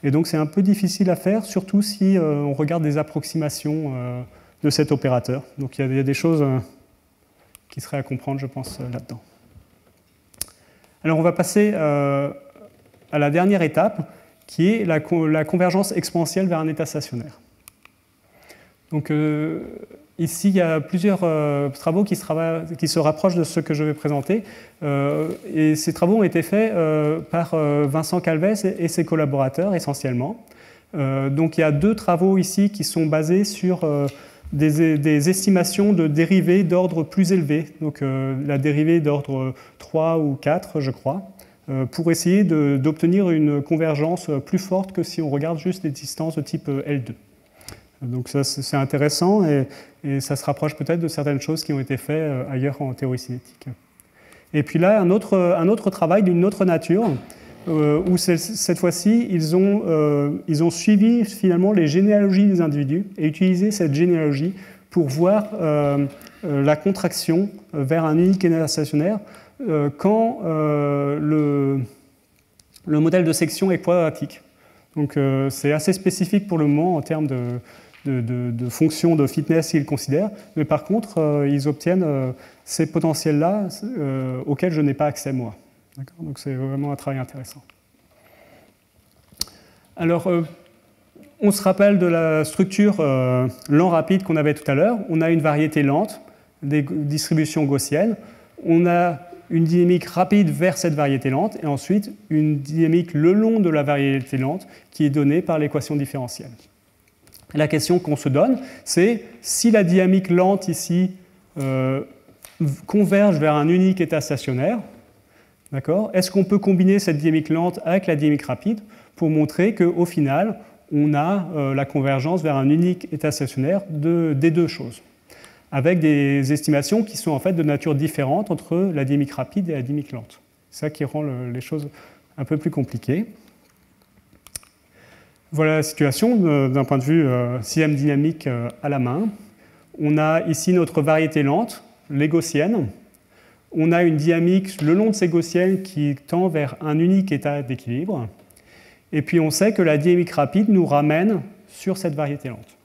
Et donc, c'est un peu difficile à faire, surtout si euh, on regarde des approximations euh, de cet opérateur. Donc, il y, y a des choses euh, qui seraient à comprendre, je pense, euh, là-dedans. Alors, on va passer euh, à la dernière étape, qui est la, la convergence exponentielle vers un état stationnaire. Donc euh, ici, il y a plusieurs euh, travaux qui se, qui se rapprochent de ce que je vais présenter. Euh, et ces travaux ont été faits euh, par euh, Vincent Calvez et, et ses collaborateurs essentiellement. Euh, donc il y a deux travaux ici qui sont basés sur euh, des, des estimations de dérivées d'ordre plus élevé, donc euh, la dérivée d'ordre trois ou quatre, je crois, euh, pour essayer d'obtenir une convergence plus forte que si on regarde juste des distances de type L deux. Donc ça, c'est intéressant et, et ça se rapproche peut-être de certaines choses qui ont été faites ailleurs en théorie cinétique. Et puis là, un autre, un autre travail d'une autre nature, euh, où cette fois-ci, ils, euh, ils ont suivi finalement les généalogies des individus et utilisé cette généalogie pour voir euh, la contraction vers un unique état stationnaire euh, quand euh, le, le modèle de section est quadratique. Donc euh, c'est assez spécifique pour le moment en termes de... De, de, de fonctions de fitness qu'ils considèrent, mais par contre, euh, ils obtiennent euh, ces potentiels-là euh, auxquels je n'ai pas accès, moi. Donc c'est vraiment un travail intéressant. Alors, euh, on se rappelle de la structure euh, lent-rapide qu'on avait tout à l'heure. On a une variété lente, des distributions gaussiennes. On a une dynamique rapide vers cette variété lente, et ensuite une dynamique le long de la variété lente qui est donnée par l'équation différentielle. La question qu'on se donne, c'est si la dynamique lente ici euh, converge vers un unique état stationnaire, d'accord, est-ce qu'on peut combiner cette dynamique lente avec la dynamique rapide pour montrer qu'au final, on a euh, la convergence vers un unique état stationnaire de, des deux choses, avec des estimations qui sont en fait de nature différente entre la dynamique rapide et la dynamique lente. C'est ça qui rend le, les choses un peu plus compliquées. Voilà la situation euh, d'un point de vue euh, système dynamique euh, à la main. On a ici notre variété lente, les gaussiennes. On a une dynamique le long de ces gaussiennes qui tend vers un unique état d'équilibre. Et puis on sait que la dynamique rapide nous ramène sur cette variété lente.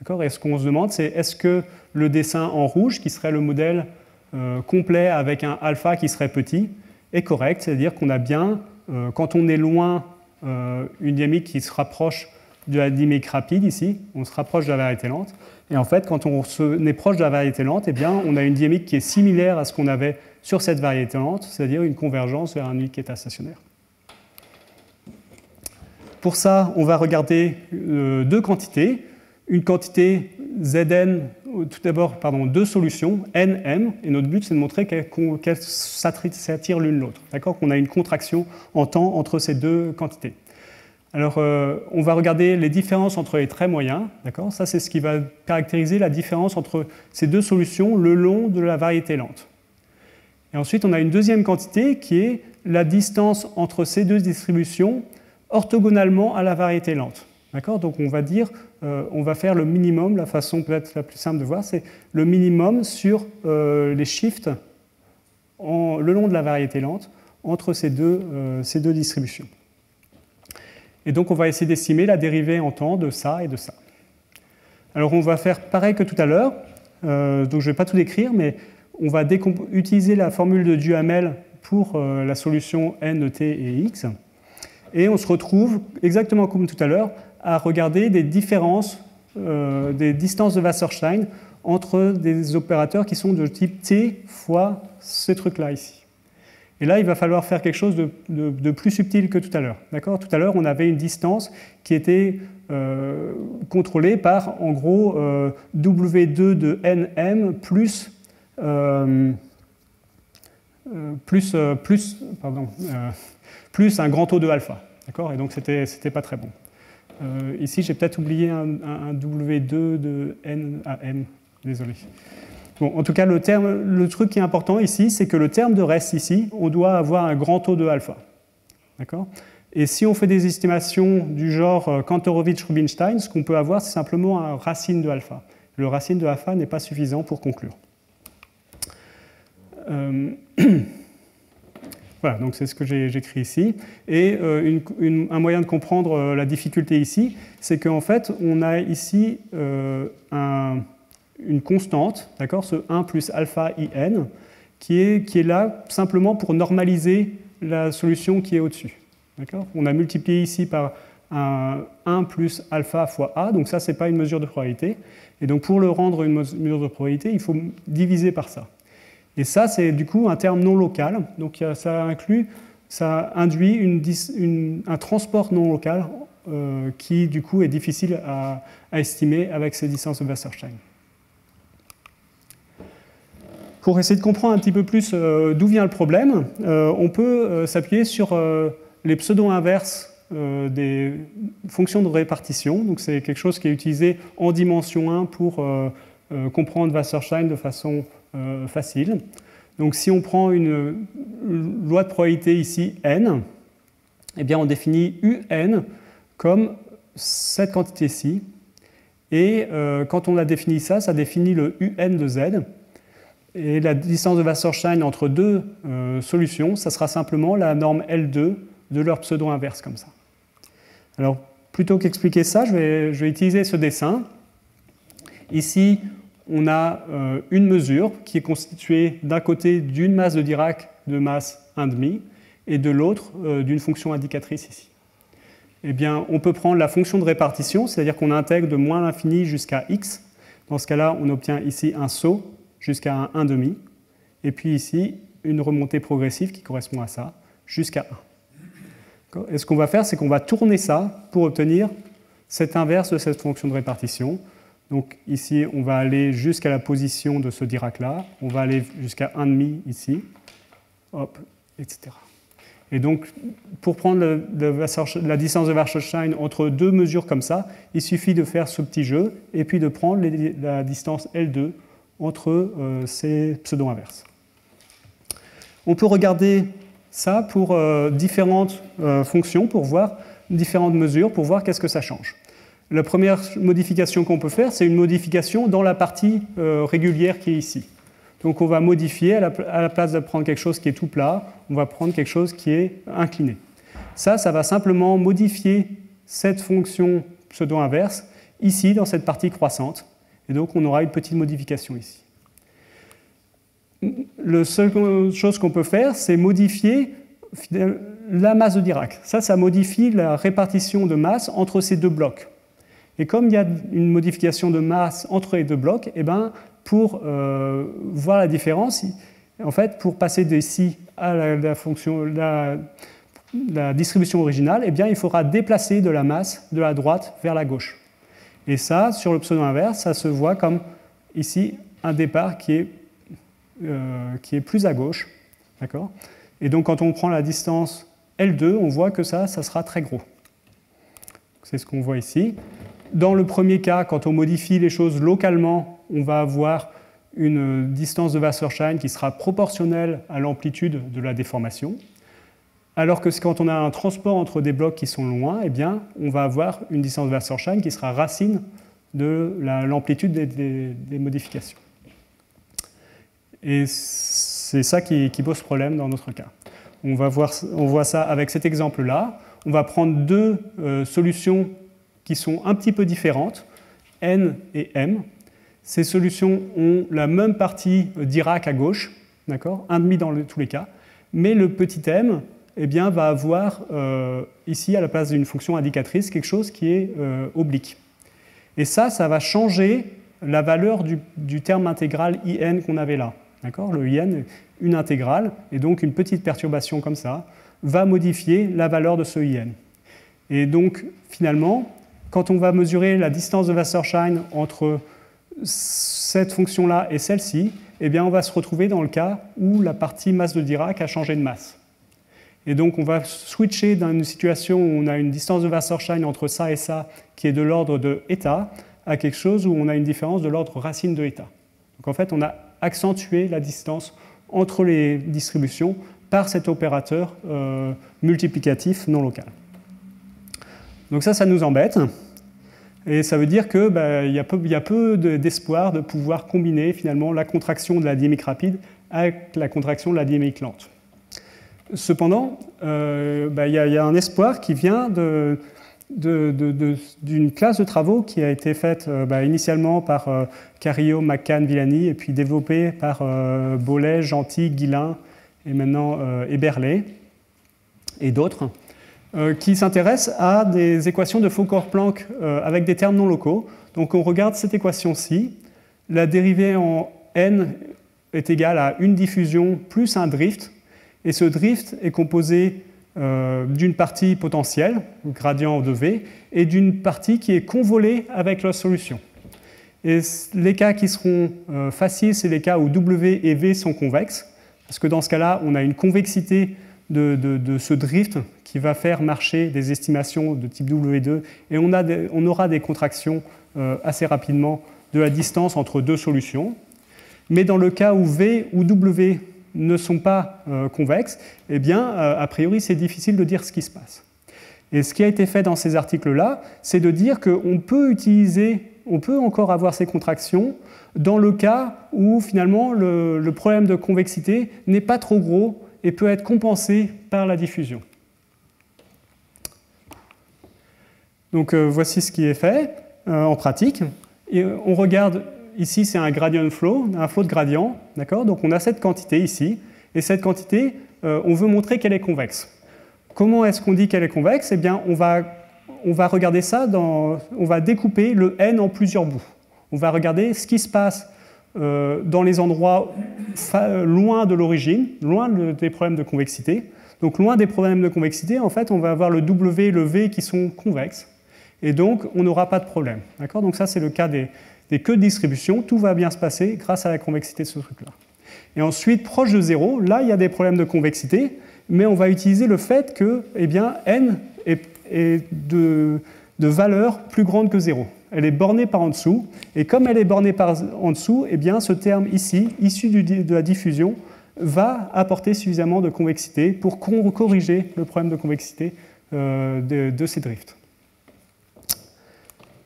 D'accord ? Et ce qu'on se demande, c'est est-ce que le dessin en rouge, qui serait le modèle euh, complet avec un alpha qui serait petit, est correct, c'est-à-dire qu'on a bien, euh, quand on est loin, euh, une dynamique qui se rapproche de la dynamique rapide ici, on se rapproche de la variété lente, et en fait, quand on, se, on est proche de la variété lente, eh bien, on a une dynamique qui est similaire à ce qu'on avait sur cette variété lente, c'est-à-dire une convergence vers un unique état stationnaire. Pour ça, on va regarder euh, deux quantités, une quantité Zn, tout d'abord, pardon, deux solutions, N M, et notre but c'est de montrer qu'elles qu'elles s'attirent l'une l'autre, d'accord, qu'on a une contraction en temps entre ces deux quantités. Alors, euh, on va regarder les différences entre les traits moyens, d'accord, ça c'est ce qui va caractériser la différence entre ces deux solutions le long de la variété lente. Et ensuite, on a une deuxième quantité qui est la distance entre ces deux distributions orthogonalement à la variété lente. Donc on va dire, euh, on va faire le minimum, la façon peut-être la plus simple de voir, c'est le minimum sur euh, les shifts en, le long de la variété lente entre ces deux, euh, ces deux distributions. Et donc on va essayer d'estimer la dérivée en temps de ça et de ça. Alors on va faire pareil que tout à l'heure, euh, donc je ne vais pas tout décrire, mais on va utiliser la formule de Duhamel pour euh, la solution N, E T et X. Et on se retrouve, exactement comme tout à l'heure, à regarder des différences, euh, des distances de Wasserstein entre des opérateurs qui sont de type T fois ce truc-là ici. Et là, il va falloir faire quelque chose de, de, de plus subtil que tout à l'heure. D'accord ? Tout à l'heure, on avait une distance qui était euh, contrôlée par, en gros, euh, W deux de N M plus... Euh, euh, plus, euh, plus pardon... Euh, plus un grand taux de alpha, d'accord, et donc c'était pas très bon. Euh, ici, j'ai peut-être oublié un, un, un W deux de N à M, désolé. Bon, en tout cas, le, terme, le truc qui est important ici, c'est que le terme de reste ici, on doit avoir un grand taux de alpha, d'accord. Et si on fait des estimations du genre Kantorovich-Rubinstein, ce qu'on peut avoir, c'est simplement un racine de alpha. Le racine de alpha n'est pas suffisant pour conclure. Euh... Voilà, donc c'est ce que j'écris ici. Et euh, une, une, un moyen de comprendre euh, la difficulté ici, c'est qu'en fait, on a ici euh, un, une constante, d'accord, ce un plus alpha in, qui est, qui est là simplement pour normaliser la solution qui est au-dessus. On a multiplié ici par un un plus alpha fois a, donc ça, ce n'est pas une mesure de probabilité. Et donc pour le rendre une mesure de probabilité, il faut diviser par ça. Et ça, c'est du coup un terme non local, donc ça inclut, ça induit une, une, un transport non local euh, qui du coup est difficile à, à estimer avec ces distances de Wasserstein. Pour essayer de comprendre un petit peu plus euh, d'où vient le problème, euh, on peut euh, s'appuyer sur euh, les pseudo-inverses euh, des fonctions de répartition, donc c'est quelque chose qui est utilisé en dimension un pour euh, euh, comprendre Wasserstein de façon Euh, facile. Donc si on prend une loi de probabilité ici, n, eh bien on définit un comme cette quantité-ci. Et euh, quand on a défini ça, ça définit le un de z. Et la distance de Wasserstein entre deux euh, solutions, ça sera simplement la norme L deux de leur pseudo-inverse comme ça. Alors plutôt qu'expliquer ça, je vais, je vais utiliser ce dessin. Ici, on a euh, une mesure qui est constituée d'un côté d'une masse de Dirac de masse un demi et de l'autre euh, d'une fonction indicatrice ici. Eh bien, on peut prendre la fonction de répartition, c'est-à-dire qu'on intègre de moins l'infini jusqu'à x. Dans ce cas-là, on obtient ici un saut jusqu'à un un demi et puis ici, une remontée progressive qui correspond à ça, jusqu'à un. Et ce qu'on va faire, c'est qu'on va tourner ça pour obtenir cette inverse de cette fonction de répartition. Donc ici, on va aller jusqu'à la position de ce Dirac-là, on va aller jusqu'à un demi ici, hop, et cetera. Et donc, pour prendre le, le, la distance de Wasserstein entre deux mesures comme ça, il suffit de faire ce petit jeu et puis de prendre les, la distance L deux entre euh, ces pseudo-inverses. On peut regarder ça pour euh, différentes euh, fonctions, pour voir différentes mesures, pour voir qu'est-ce que ça change. La première modification qu'on peut faire, c'est une modification dans la partie euh, régulière qui est ici. Donc on va modifier, à la, à la place de prendre quelque chose qui est tout plat, on va prendre quelque chose qui est incliné. Ça, ça va simplement modifier cette fonction pseudo-inverse ici, dans cette partie croissante. Et donc on aura une petite modification ici. La seule chose qu'on peut faire, c'est modifier la masse de Dirac. Ça, ça modifie la répartition de masse entre ces deux blocs. Et comme il y a une modification de masse entre les deux blocs, eh ben, pour euh, voir la différence, en fait, pour passer d'ici à la, la, fonction, la, la distribution originale, eh bien, il faudra déplacer de la masse de la droite vers la gauche. Et ça, sur le pseudo-inverse, ça se voit comme ici un départ qui est, euh, qui est plus à gauche. D'accord ? Et donc, quand on prend la distance L deux, on voit que ça, ça sera très gros. C'est ce qu'on voit ici. Dans le premier cas, quand on modifie les choses localement, on va avoir une distance de Wasserstein qui sera proportionnelle à l'amplitude de la déformation. Alors que quand on a un transport entre des blocs qui sont loin, eh bien, on va avoir une distance de Wasserstein qui sera racine de l'amplitude des, des, des modifications. Et c'est ça qui, qui pose problème dans notre cas. On va voir, on voit ça avec cet exemple-là. On va prendre deux euh, solutions qui sont un petit peu différentes, N et M. Ces solutions ont la même partie Dirac à gauche, d'accord, un demi dans le, tous les cas, mais le petit m, eh bien, va avoir euh, ici, à la place d'une fonction indicatrice, quelque chose qui est euh, oblique. Et ça, ça va changer la valeur du, du terme intégral I N qu'on avait là, d'accord. Le I N, une intégrale, et donc une petite perturbation comme ça, va modifier la valeur de ce I N. Et donc, finalement, quand on va mesurer la distance de Wasserstein entre cette fonction-là et celle-ci, eh bien, on va se retrouver dans le cas où la partie masse de Dirac a changé de masse. Et donc, on va switcher d'une situation où on a une distance de Wasserstein entre ça et ça, qui est de l'ordre de eta, à quelque chose où on a une différence de l'ordre racine de eta. Donc, en fait, on a accentué la distance entre les distributions par cet opérateur euh, multiplicatif non local. Donc ça, ça nous embête, et ça veut dire qu'il bah, y a peu, y a peu d'espoir de pouvoir combiner finalement la contraction de la dynamique rapide avec la contraction de la dynamique lente. Cependant, euh, bah, y a, y a un espoir qui vient de, de, de, de, d'une classe de travaux qui a été faite euh, bah, initialement par euh, Cario, McCann, Villani, et puis développée par euh, Bollet, Gentil, Guillain, et maintenant euh, Héberlé, et d'autres, qui s'intéresse à des équations de Fokker-Planck avec des termes non locaux. Donc on regarde cette équation-ci. La dérivée en n est égale à une diffusion plus un drift. Et ce drift est composé d'une partie potentielle, le gradient de V, et d'une partie qui est convolée avec la solution. Et les cas qui seront faciles, c'est les cas où W et V sont convexes, parce que dans ce cas-là, on a une convexité de, de, de ce drift qui va faire marcher des estimations de type W deux, et on, a des, on aura des contractions euh, assez rapidement de la distance entre deux solutions. Mais dans le cas où V ou W ne sont pas euh, convexes, eh bien, euh, a priori, c'est difficile de dire ce qui se passe. Et ce qui a été fait dans ces articles-là, c'est de dire qu'on peut utiliser, on peut encore avoir ces contractions dans le cas où, finalement, le, le problème de convexité n'est pas trop gros et peut être compensé par la diffusion. Donc euh, voici ce qui est fait euh, en pratique. Et euh, on regarde ici, c'est un gradient flow, un flot de gradient, d'accord. Donc on a cette quantité ici, et cette quantité, euh, on veut montrer qu'elle est convexe. Comment est-ce qu'on dit qu'elle est convexe? Eh bien, on va, on va regarder ça, dans, on va découper le n en plusieurs bouts. On va regarder ce qui se passe euh, dans les endroits loin de l'origine, loin de, des problèmes de convexité. Donc loin des problèmes de convexité, en fait, on va avoir le W et le V qui sont convexes. Et donc, on n'aura pas de problème. Donc ça, c'est le cas des, des queues de distribution. Tout va bien se passer grâce à la convexité de ce truc-là. Et ensuite, proche de zéro, là, il y a des problèmes de convexité, mais on va utiliser le fait que eh bien, n est, est de, de valeur plus grande que zéro. Elle est bornée par en dessous, et comme elle est bornée par en dessous, eh bien, ce terme ici, issu du, de la diffusion, va apporter suffisamment de convexité pour corriger le problème de convexité euh, de, de ces drifts.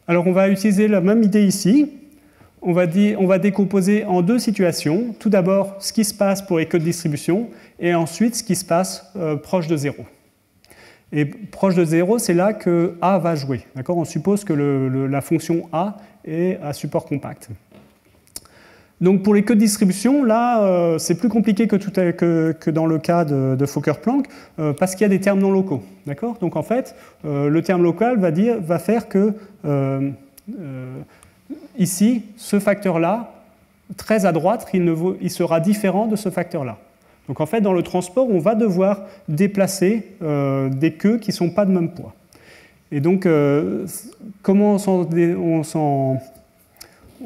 Alors on va utiliser la même idée ici. On va, dire, on va décomposer en deux situations. Tout d'abord, ce qui se passe pour les queues de distribution, et ensuite ce qui se passe euh, proche de zéro. Et proche de zéro, c'est là que A va jouer. On suppose que le, le, la fonction A est à support compact. Donc pour les queues de distribution, là, euh, c'est plus compliqué que, tout à, que, que dans le cas de, de Fokker-Planck, euh, parce qu'il y a des termes non locaux. Donc en fait, euh, le terme local va, dire, va faire que, euh, euh, ici, ce facteur-là, très à droite, il, ne vaut, il sera différent de ce facteur-là. Donc en fait, dans le transport, on va devoir déplacer euh, des queues qui ne sont pas de même poids. Et donc, euh, comment on s'en...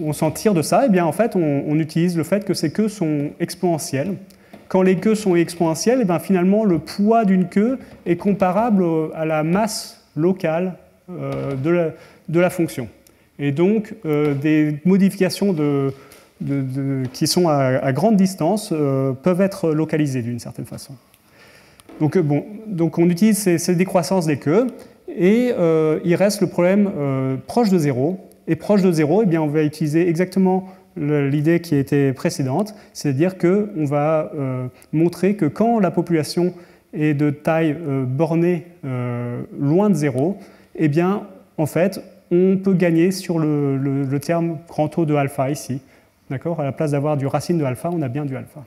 On s'en tire de ça, et eh bien en fait on, on utilise le fait que ces queues sont exponentielles. Quand les queues sont exponentielles, eh bien, finalement le poids d'une queue est comparable au, à la masse locale euh, de, la, de la fonction. Et donc euh, des modifications de, de, de, qui sont à, à grande distance euh, peuvent être localisées d'une certaine façon. Donc, bon, donc on utilise ces, ces décroissances des queues, et euh, il reste le problème euh, proche de zéro. Et proche de zéro, eh bien, on va utiliser exactement l'idée qui était précédente, c'est-à-dire qu'on va euh, montrer que quand la population est de taille euh, bornée euh, loin de zéro, eh bien, en fait, on peut gagner sur le, le, le terme grand O de alpha ici. À la place d'avoir du racine de alpha, on a bien du alpha.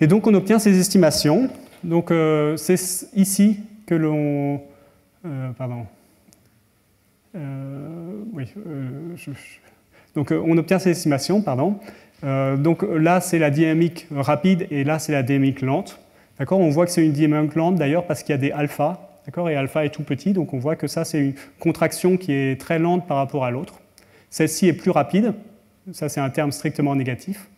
Et donc, on obtient ces estimations. Donc, euh, c'est ici que l'on... Euh, pardon... Euh, oui, euh, je, je... donc euh, on obtient ces estimations, pardon. Euh, donc là, c'est la dynamique rapide et là, c'est la dynamique lente. On voit que c'est une dynamique lente d'ailleurs parce qu'il y a des alphas, et alpha est tout petit, donc on voit que ça, c'est une contraction qui est très lente par rapport à l'autre. Celle-ci est plus rapide, ça, c'est un terme strictement négatif.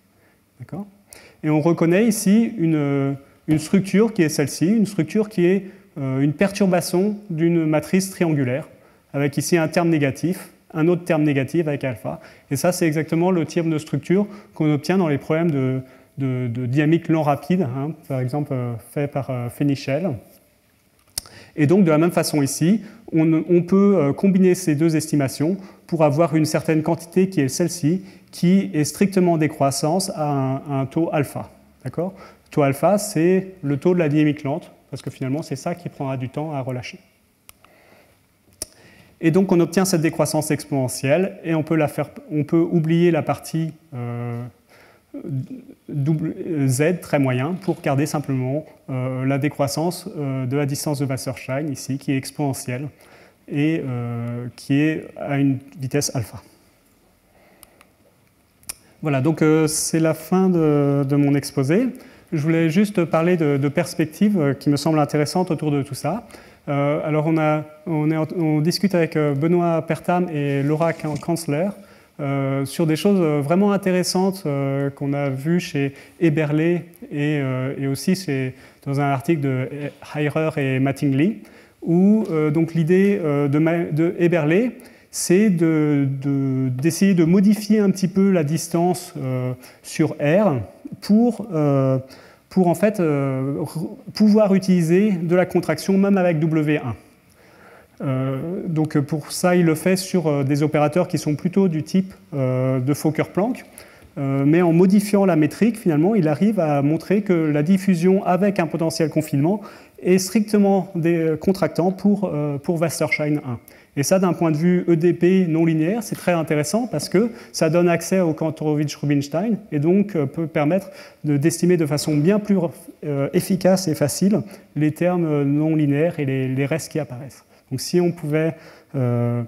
Et on reconnaît ici une, une structure qui est celle-ci, une structure qui est euh, une perturbation d'une matrice triangulaire, avec ici un terme négatif, un autre terme négatif avec alpha. Et ça, c'est exactement le type de structure qu'on obtient dans les problèmes de, de, de dynamique lent-rapide, hein, par exemple euh, fait par euh, Fenichel. Et donc, de la même façon ici, on, on peut euh, combiner ces deux estimations pour avoir une certaine quantité qui est celle-ci, qui est strictement décroissance à un, à un taux alpha. D'accord ? Taux alpha, c'est le taux de la dynamique lente, parce que finalement, c'est ça qui prendra du temps à relâcher. Et donc, on obtient cette décroissance exponentielle et on peut, la faire, on peut oublier la partie euh, Z très moyen pour garder simplement euh, la décroissance euh, de la distance de Wasserstein, ici, qui est exponentielle et euh, qui est à une vitesse alpha. Voilà, donc euh, c'est la fin de, de mon exposé. Je voulais juste parler de, de perspectives qui me semblent intéressantes autour de tout ça. Euh, alors, on, a, on, est en, on discute avec Benoît Pertam et Laura Kanzler euh, sur des choses vraiment intéressantes euh, qu'on a vues chez Héberlé et, euh, et aussi chez, dans un article de Hairer et Mattingly, où euh, l'idée euh, de, de Héberlé, c'est d'essayer de, de, de modifier un petit peu la distance euh, sur R pour... Euh, pour en fait euh, pouvoir utiliser de la contraction même avec W un. Euh, donc pour ça, il le fait sur euh, des opérateurs qui sont plutôt du type euh, de Fokker-Planck, euh, mais en modifiant la métrique, finalement, il arrive à montrer que la diffusion avec un potentiel confinement est strictement des contractants pour, euh, pour Wasserstein un. Et ça, d'un point de vue E D P non linéaire, c'est très intéressant parce que ça donne accès au Kantorovich-Rubinstein et donc peut permettre d'estimer de façon bien plus efficace et facile les termes non linéaires et les restes qui apparaissent. Donc si on pouvait euh,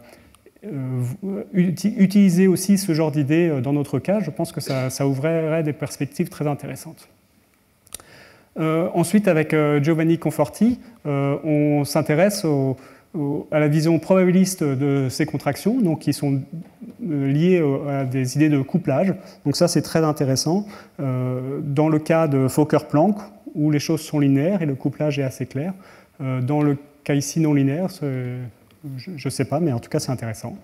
utiliser aussi ce genre d'idée dans notre cas, je pense que ça, ça ouvrirait des perspectives très intéressantes. Euh, ensuite, avec Giovanni Conforti, euh, on s'intéresse aux... au, à la vision probabiliste de ces contractions, donc qui sont liées à des idées de couplage. Donc ça, c'est très intéressant. Euh, dans le cas de Fokker-Planck, où les choses sont linéaires et le couplage est assez clair. Euh, dans le cas ici non linéaire, je ne sais pas, mais en tout cas, c'est intéressant.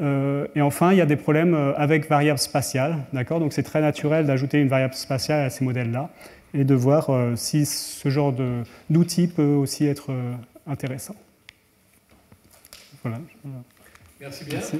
Euh, et enfin, il y a des problèmes avec variables spatiales. Donc c'est très naturel d'ajouter une variable spatiale à ces modèles-là et de voir euh, si ce genre d'outil peut aussi être euh, intéressant. Voilà. Merci bien. Merci.